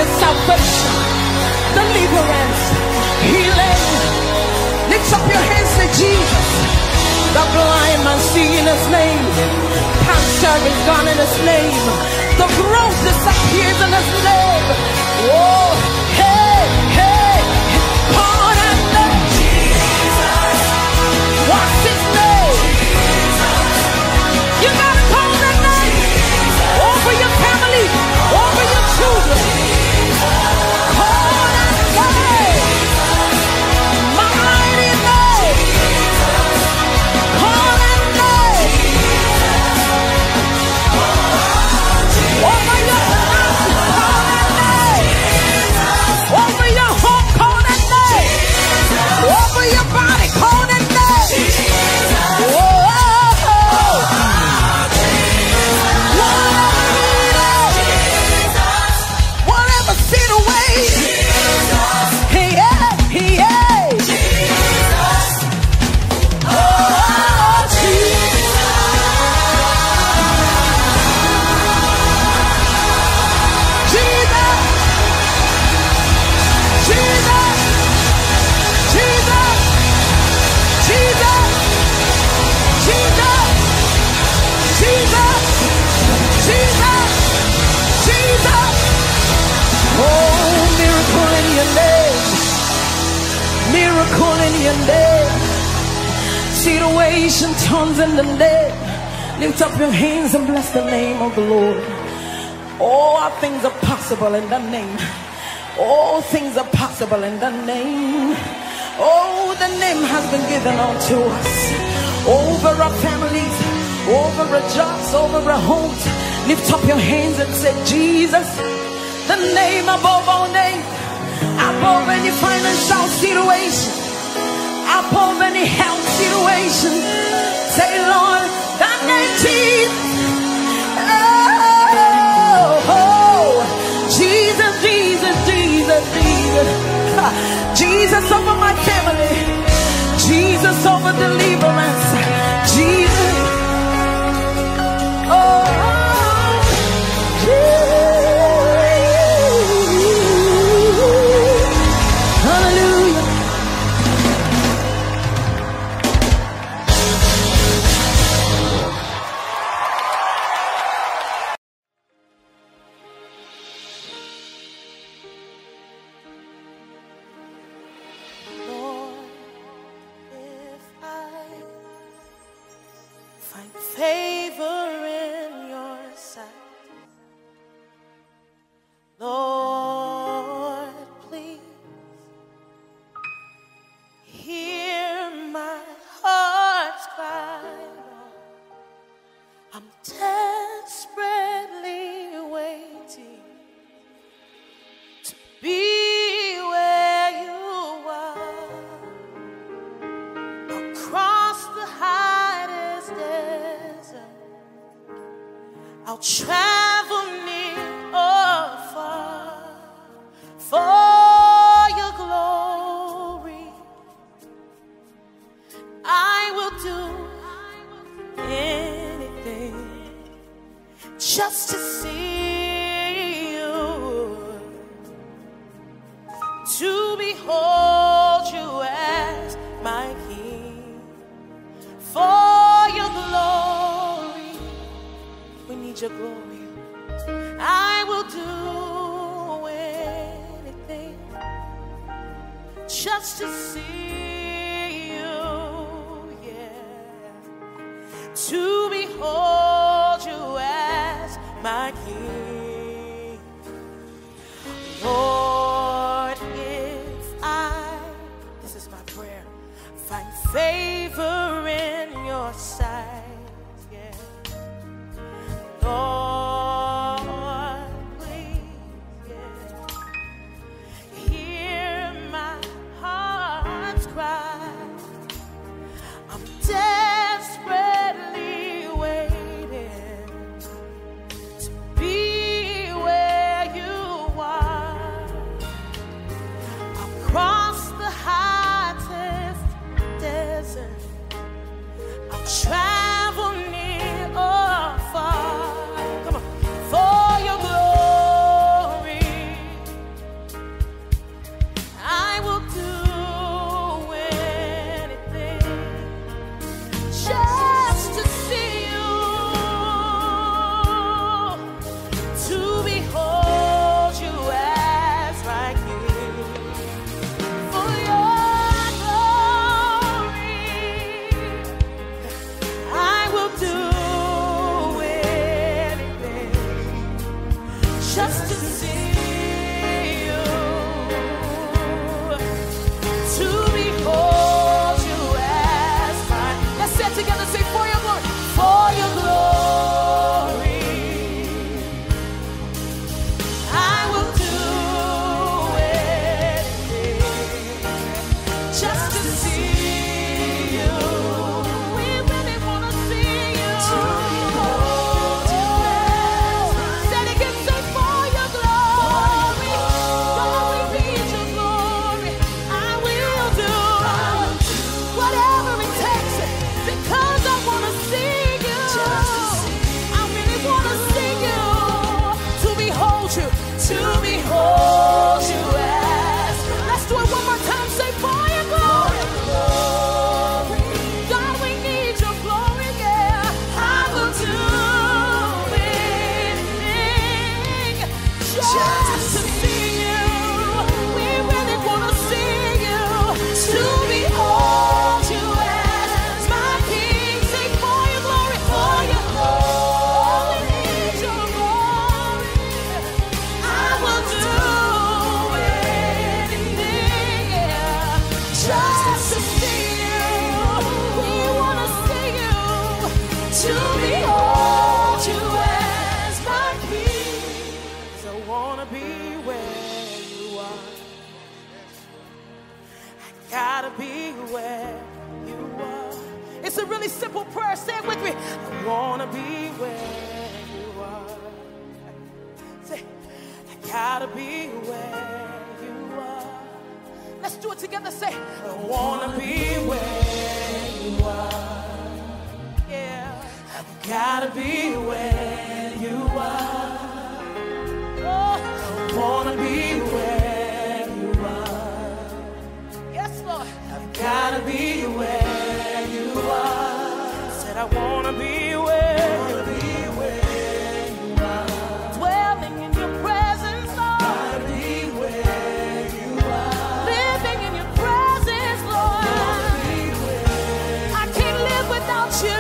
Salvation, deliverance, healing. Lift up your hands to Jesus. The blind man see in His name. Cancer is gone in His name. The growth disappears in His name. Whoa, hey, hey, hey. are calling your name. Situation turns in the name. Lift up your hands and bless the name of the Lord. All things are possible in the name. All things are possible in the name. Oh, the name has been given unto us. Over our families, over our jobs, over our homes. Lift up your hands and say, Jesus, the name above all names. Above any financial situation, above any health situation. Say, Lord, that name Jesus. Jesus, Jesus, Jesus, Jesus. Jesus over my family. Jesus over deliverance. Jesus. Try. to behold you as my peace. I wanna be where you are. I gotta be where you are. It's a really simple prayer. Say it with me. I wanna be where you are. Say, I gotta be where you are. Let's do it together. Say, I wanna be where you are. Gotta be where you are. Oh, I wanna be where you are. Yes, Lord. I've gotta be where you are. Said I wanna be where. Wanna be where you are. Dwelling in your presence, Lord. Gotta be where you are. Living in your presence, Lord. Wanna be where. I can't live without you.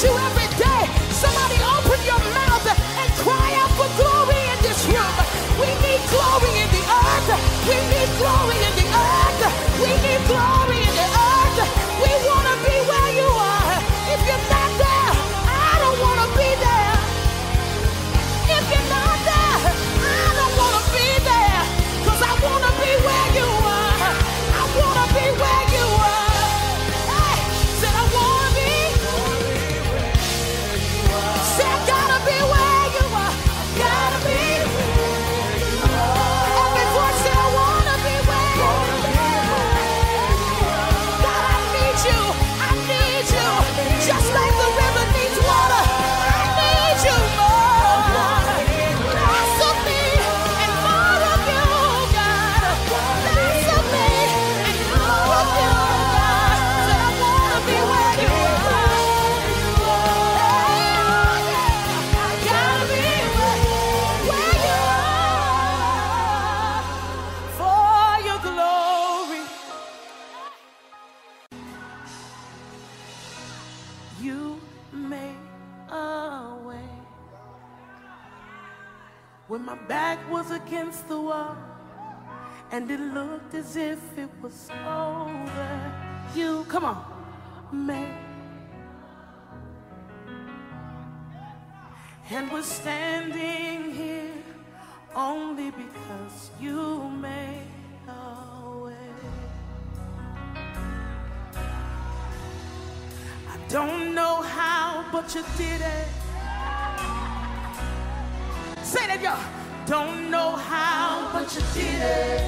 You every day. Somebody open your mouth and cry out for glory in this room. We need glory in the earth. We need glory in the earth. We need glory in the earth. We want to be where you are. If you're not there, I don't want to be there. If you're not there, I don't want to be there. Because I want to be where you are. I want to be where you are. Against the wall, and it looked as if it was over. You, come on, man, and we're standing here only because you made a way. I don't know how, but you did it. Say that, y'all. Don't know how, but you did it.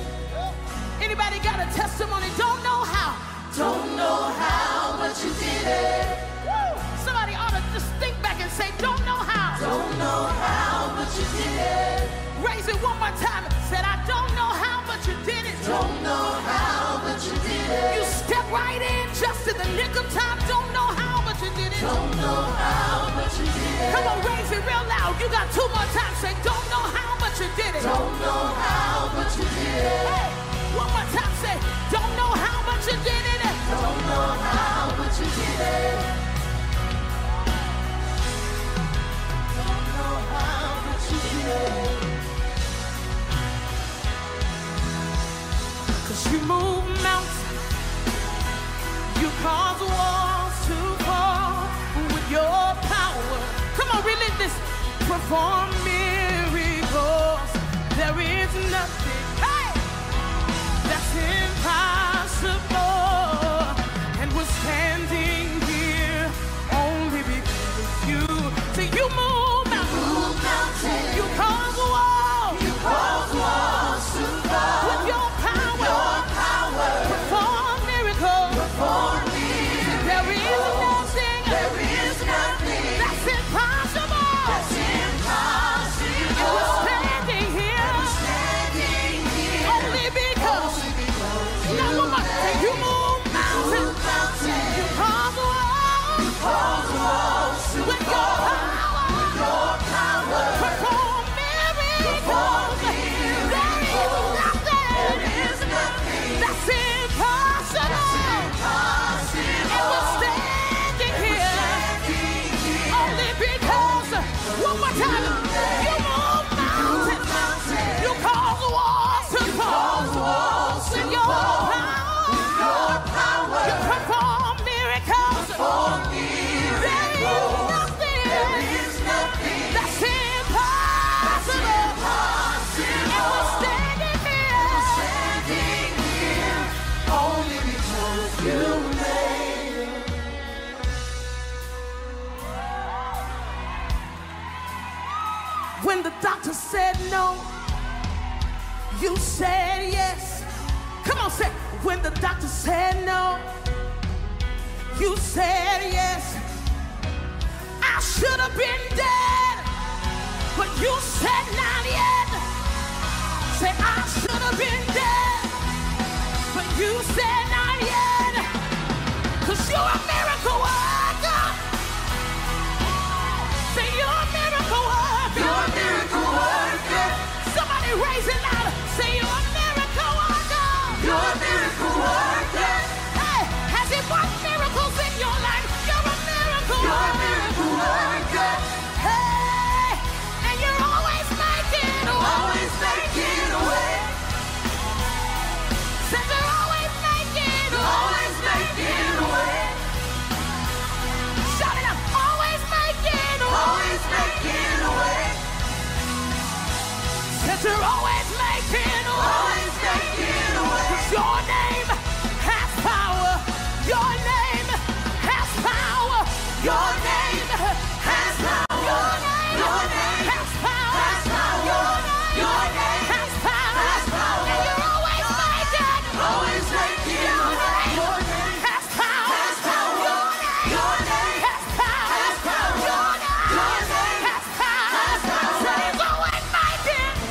Anybody got a testimony? Don't know how. Don't know how, but you did it. Woo! Somebody ought to just think back and say, don't know how. Don't know how, but you did it. Raise it one more time. Said, I don't know how, but you did it. Don't know how, but you did it. You stepped right in just in the nick of time. Don't know how. Don't know how, but you did it. Come on, raise it real loud. You got two more times. Say, don't know how, but you did it. Don't know how, but you did it. Hey, one more time. Say, don't know how, but you did it. Don't know how, but you did it. Don't know how, but you did it. 'Cause you move mountains. You cause walls to fall. Your power, come on, relentless, perform miracles. There is nothing, hey, that's impossible, and we're standing here only because of you. So you move mountains, you cause walls. One more time. You move mountains. You cause the walls to fall. With your power, you perform miracles. There is nothing that's impossible. And we're standing here. Only because you When the doctor said no, you said yes. Come on, say, when the doctor said no, you said yes. I should have been dead, but you said not yet. Say, I should have been dead, but you said not yet. 'Cause you're a miracle worker. Say, you're a miracle worker. You're a miracle worker. Somebody raise it loud. Say you're a miracle worker. You're a miracle worker. Hey, has it worked miracles in your life? You're a miracle worker. You're a miracle worker. Hey, and you're always making a way. Always making a way. Said you're always making a way. Always making a way. Shout it up. Always making a way. Always making a way. You're always making a way. Always making a way. 'Cause your name has power. Your name has power. Your name has power. Your name has power. Your name has power. And you're always making. Always making a way. Your name has power. Your name has power. Your name has power. Say it's always making.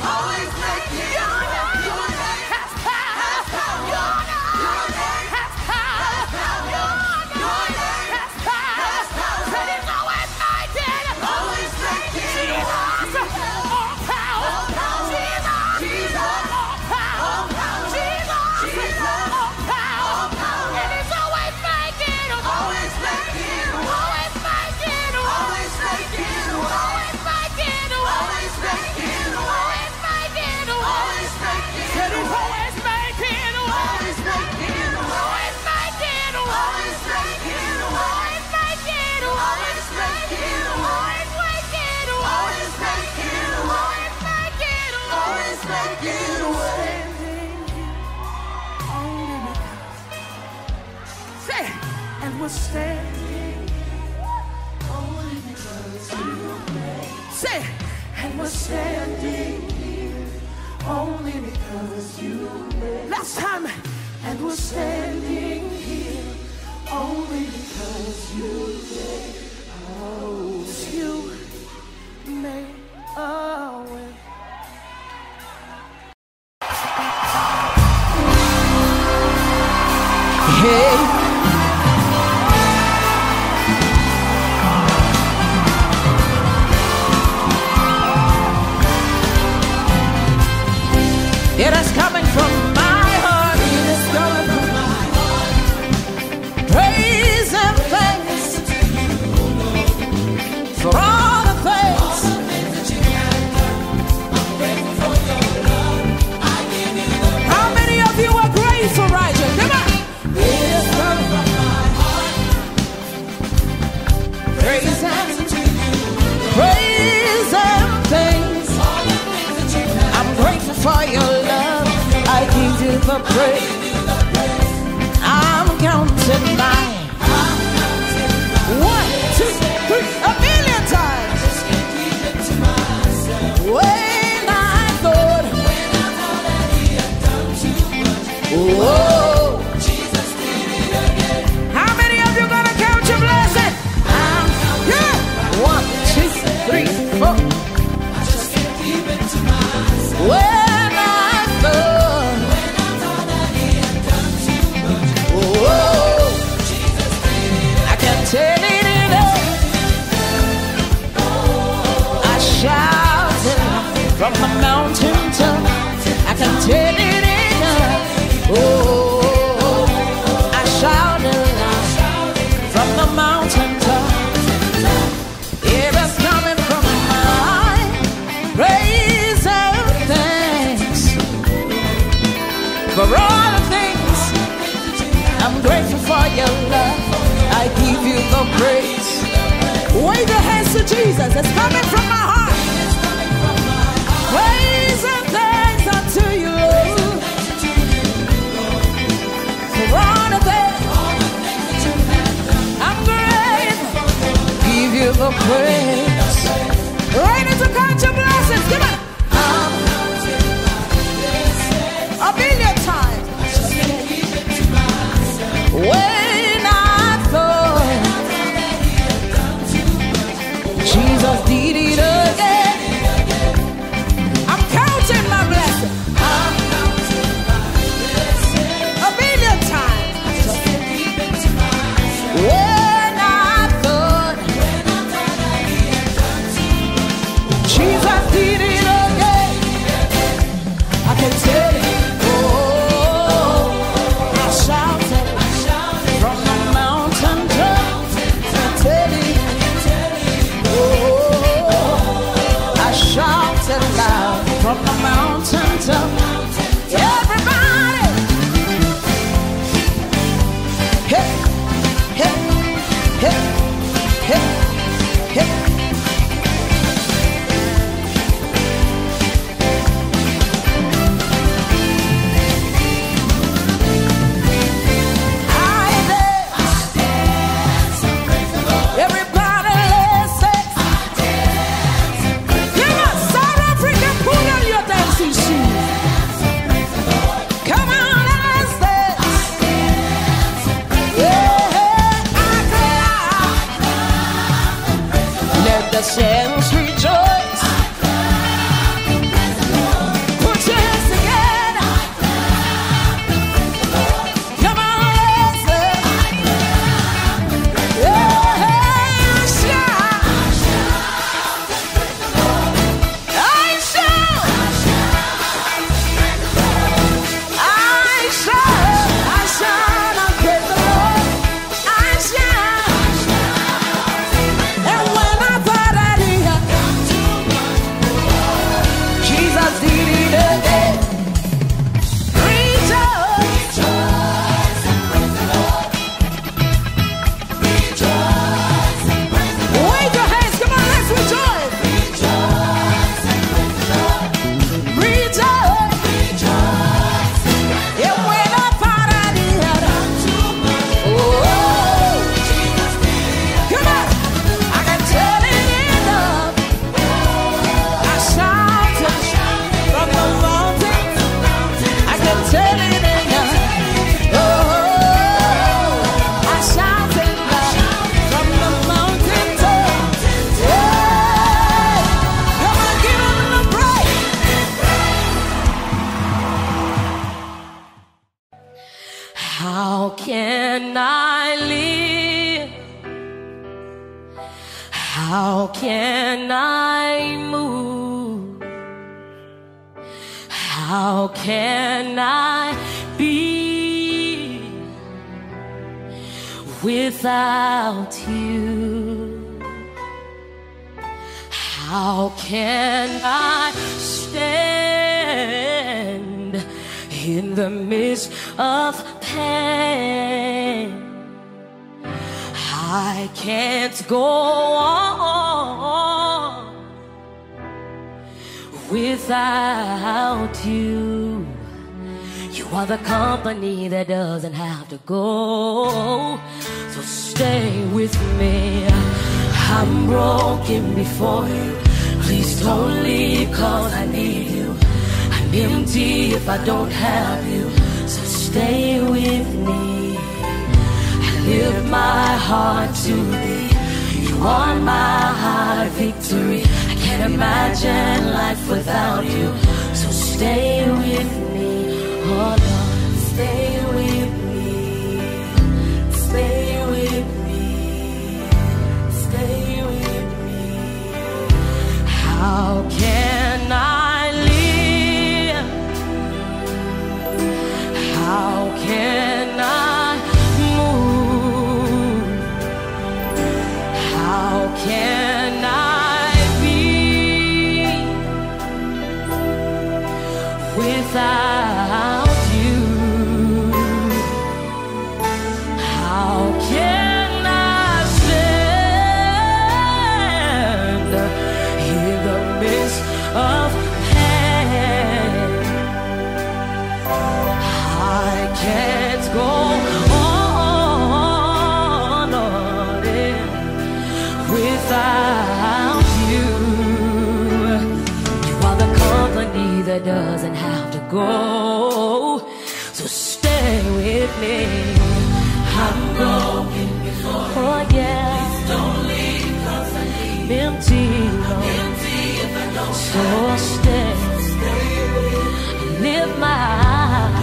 We're standing only because you made. Say, and we're standing here only because you made. Last time, and we're standing here only because you made. Oh, you made a way. Hey. It is coming from my heart. It is coming from my heart. Praise and thanks for all the things that you have done. I'm grateful for your love. I give you the praise. How many of you are grateful, Roger? Come on. It is coming from my heart. Praise and thanks to you. Praise and thanks. All the things that you have. I'm grateful for your love. The praise. I'm counting mine. 1, 2, 3, a million times. When I thought that he had done too much. Whoa, Jesus did it again. How many of you gonna count your blessing? I'm counting. Yeah. 1, 2, 3, 4. I just can't keep it to myself. When I thought. Wave your hands to Jesus. It's coming from my heart. Praise and thanks unto you, for all the things I'm grateful. Give you the praise. Ready to count your blessings. Give it. A billion times. When I thought Jesus did it again, I'm counting my blessings. A billion times. When I thought Jesus did it again, I can tell it. How can I say further doesn't have to go. So stay with me. I'm broken before you. Oh yeah. Please don't leave, 'cause I leave empty. I'm empty if I don't have you. So stay. Live my heart.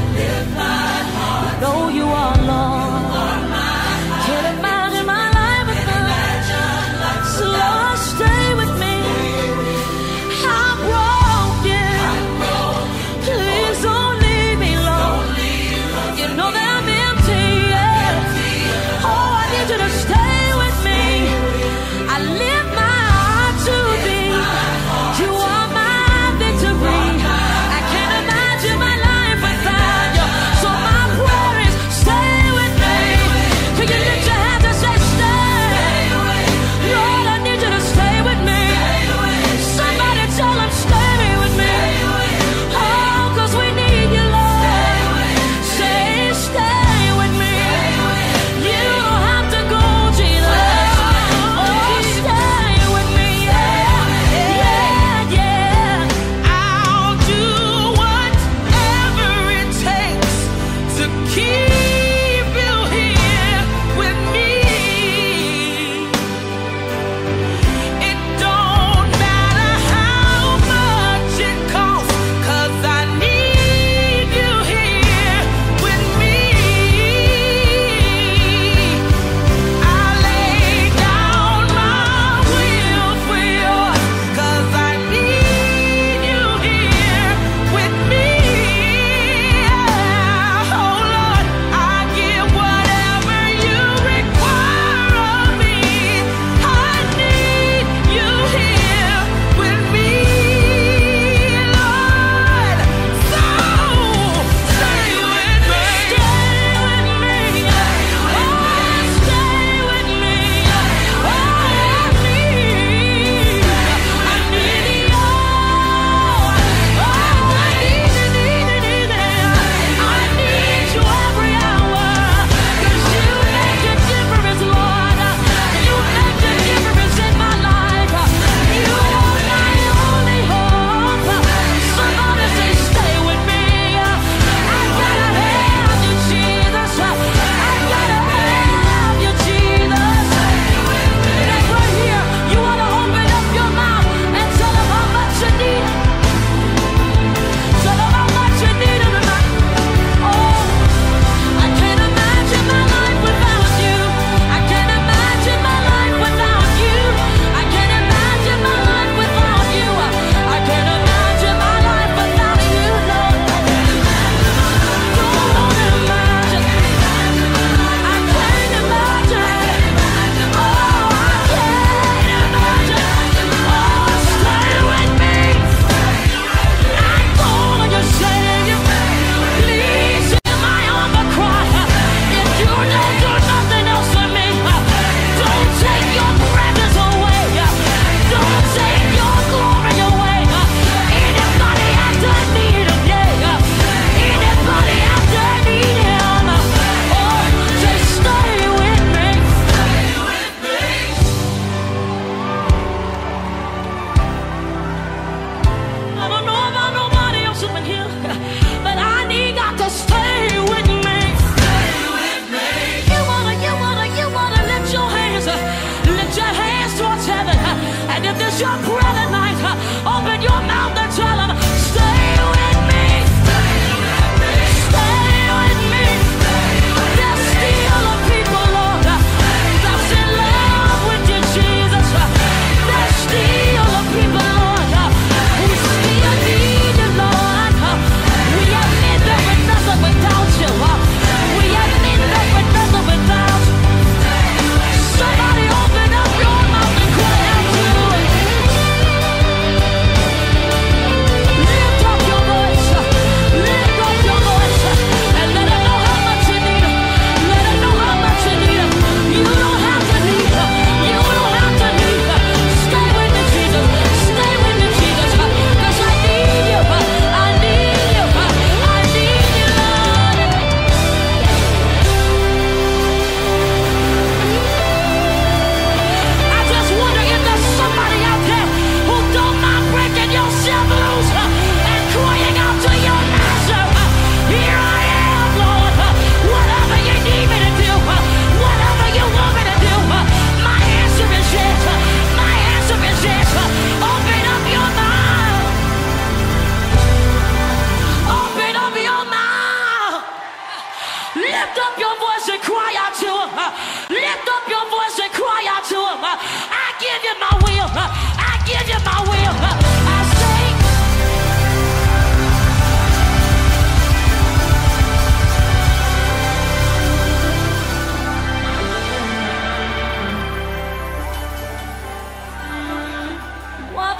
I know you are Lord. You are my heart. Can't imagine my life without. So Lord, stay with me. I'm broken. Please don't leave me, Lord. You know that I'm empty. Yeah. Oh, I need you to stay with me. I live my heart to thee. You are my victory. I can't imagine my life.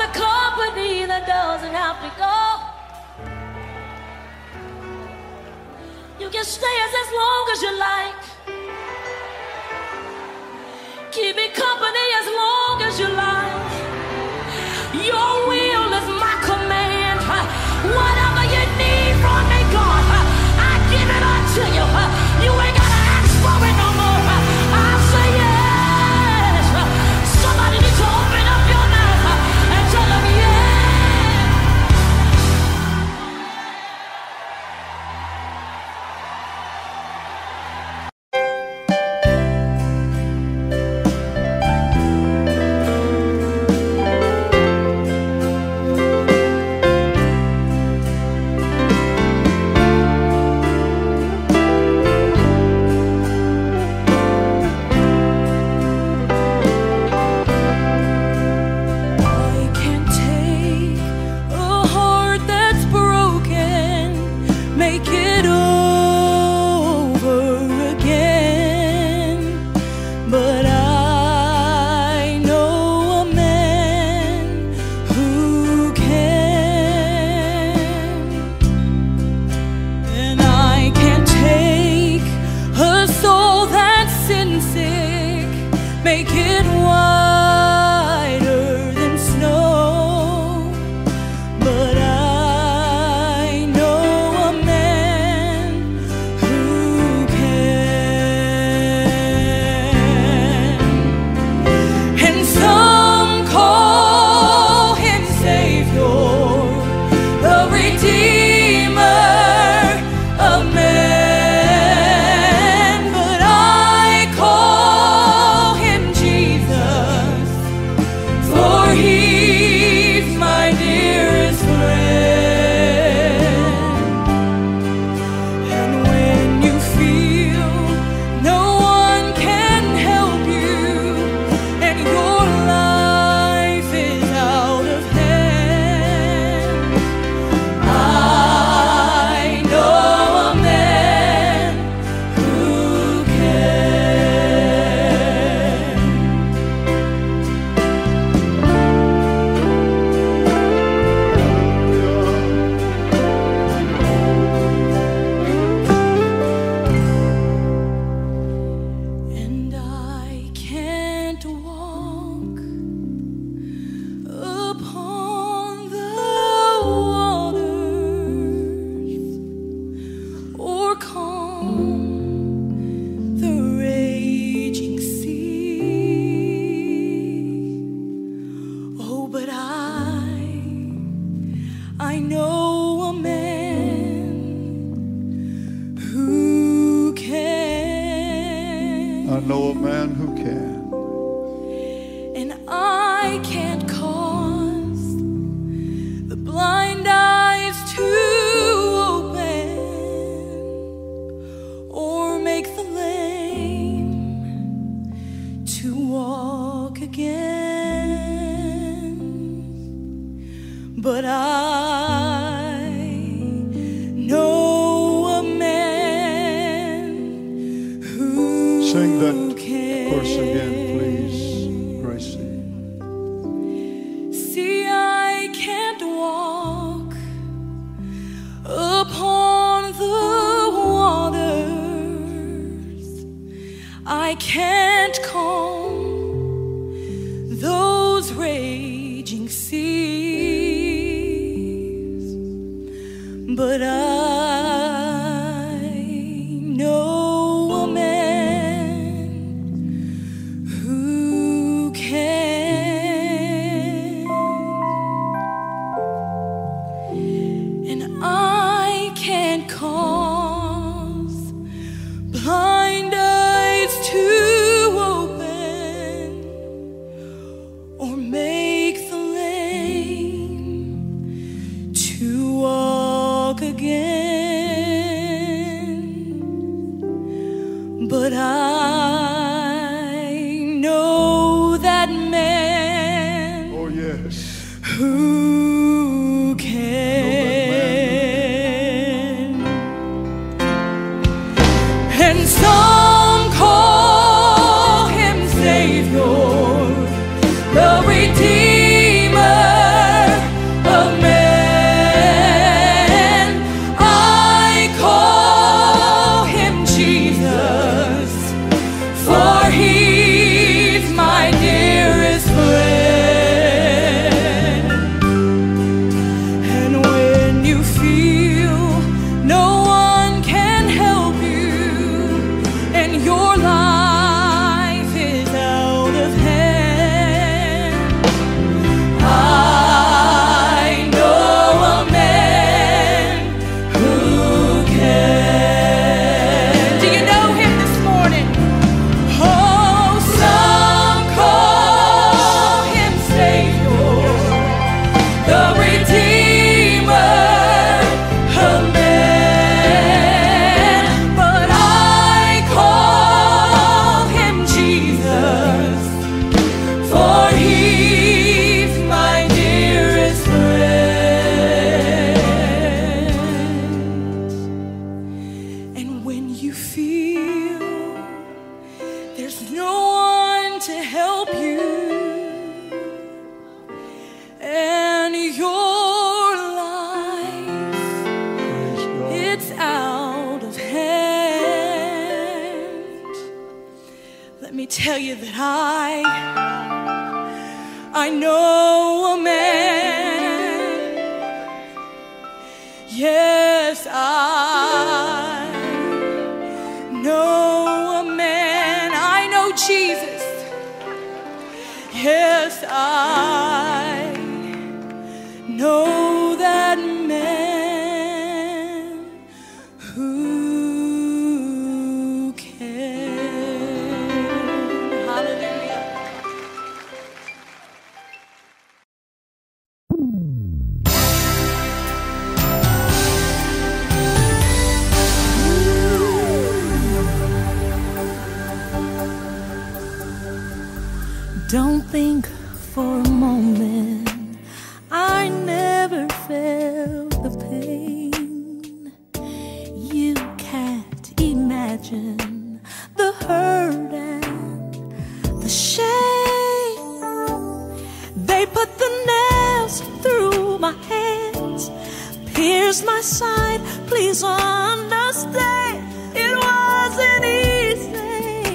a company that doesn't have to go. You can stay as long as you like. Keep me company as long as you like. Your will is my command. Whatever you need from me, God, I give it unto you. You ain't gotta ask for it no more. I'll say yes. Somebody needs to open up your mouth and tell them the Redeemer. your life, it's out of hand. Let me tell you that I know a man. Yes, I know a man. I know Jesus. Yes, I know that man who can. Hallelujah. Don't think for a moment I never felt the pain. You can't imagine the hurt and the shame. They put the nails through my hands, pierced my side. Please understand, it wasn't easy,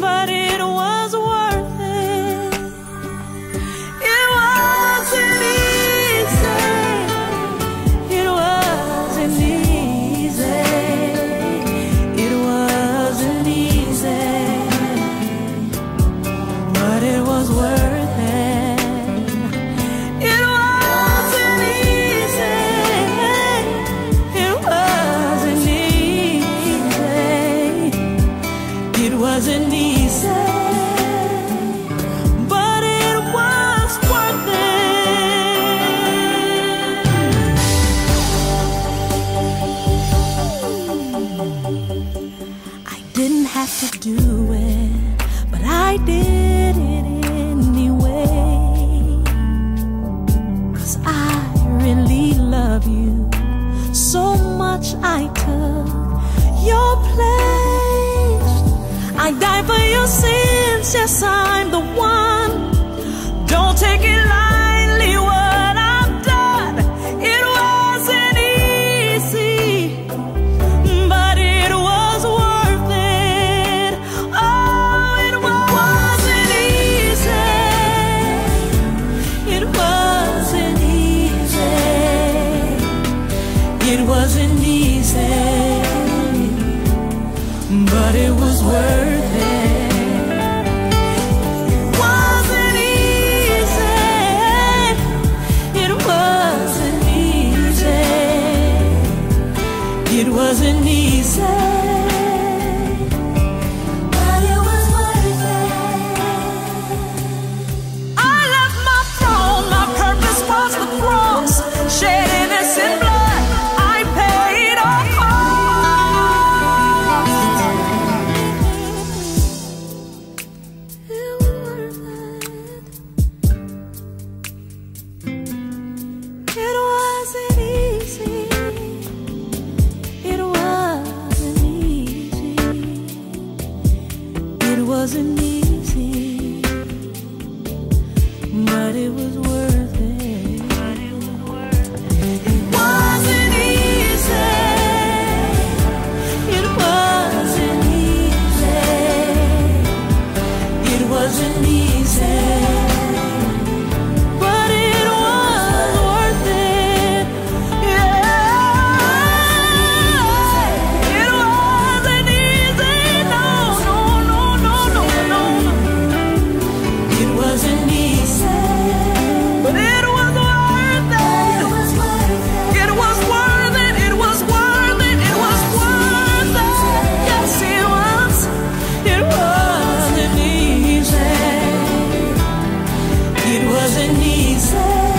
but it was worth it. Yes, I'm the one. Don't take it lightly. It wasn't easy.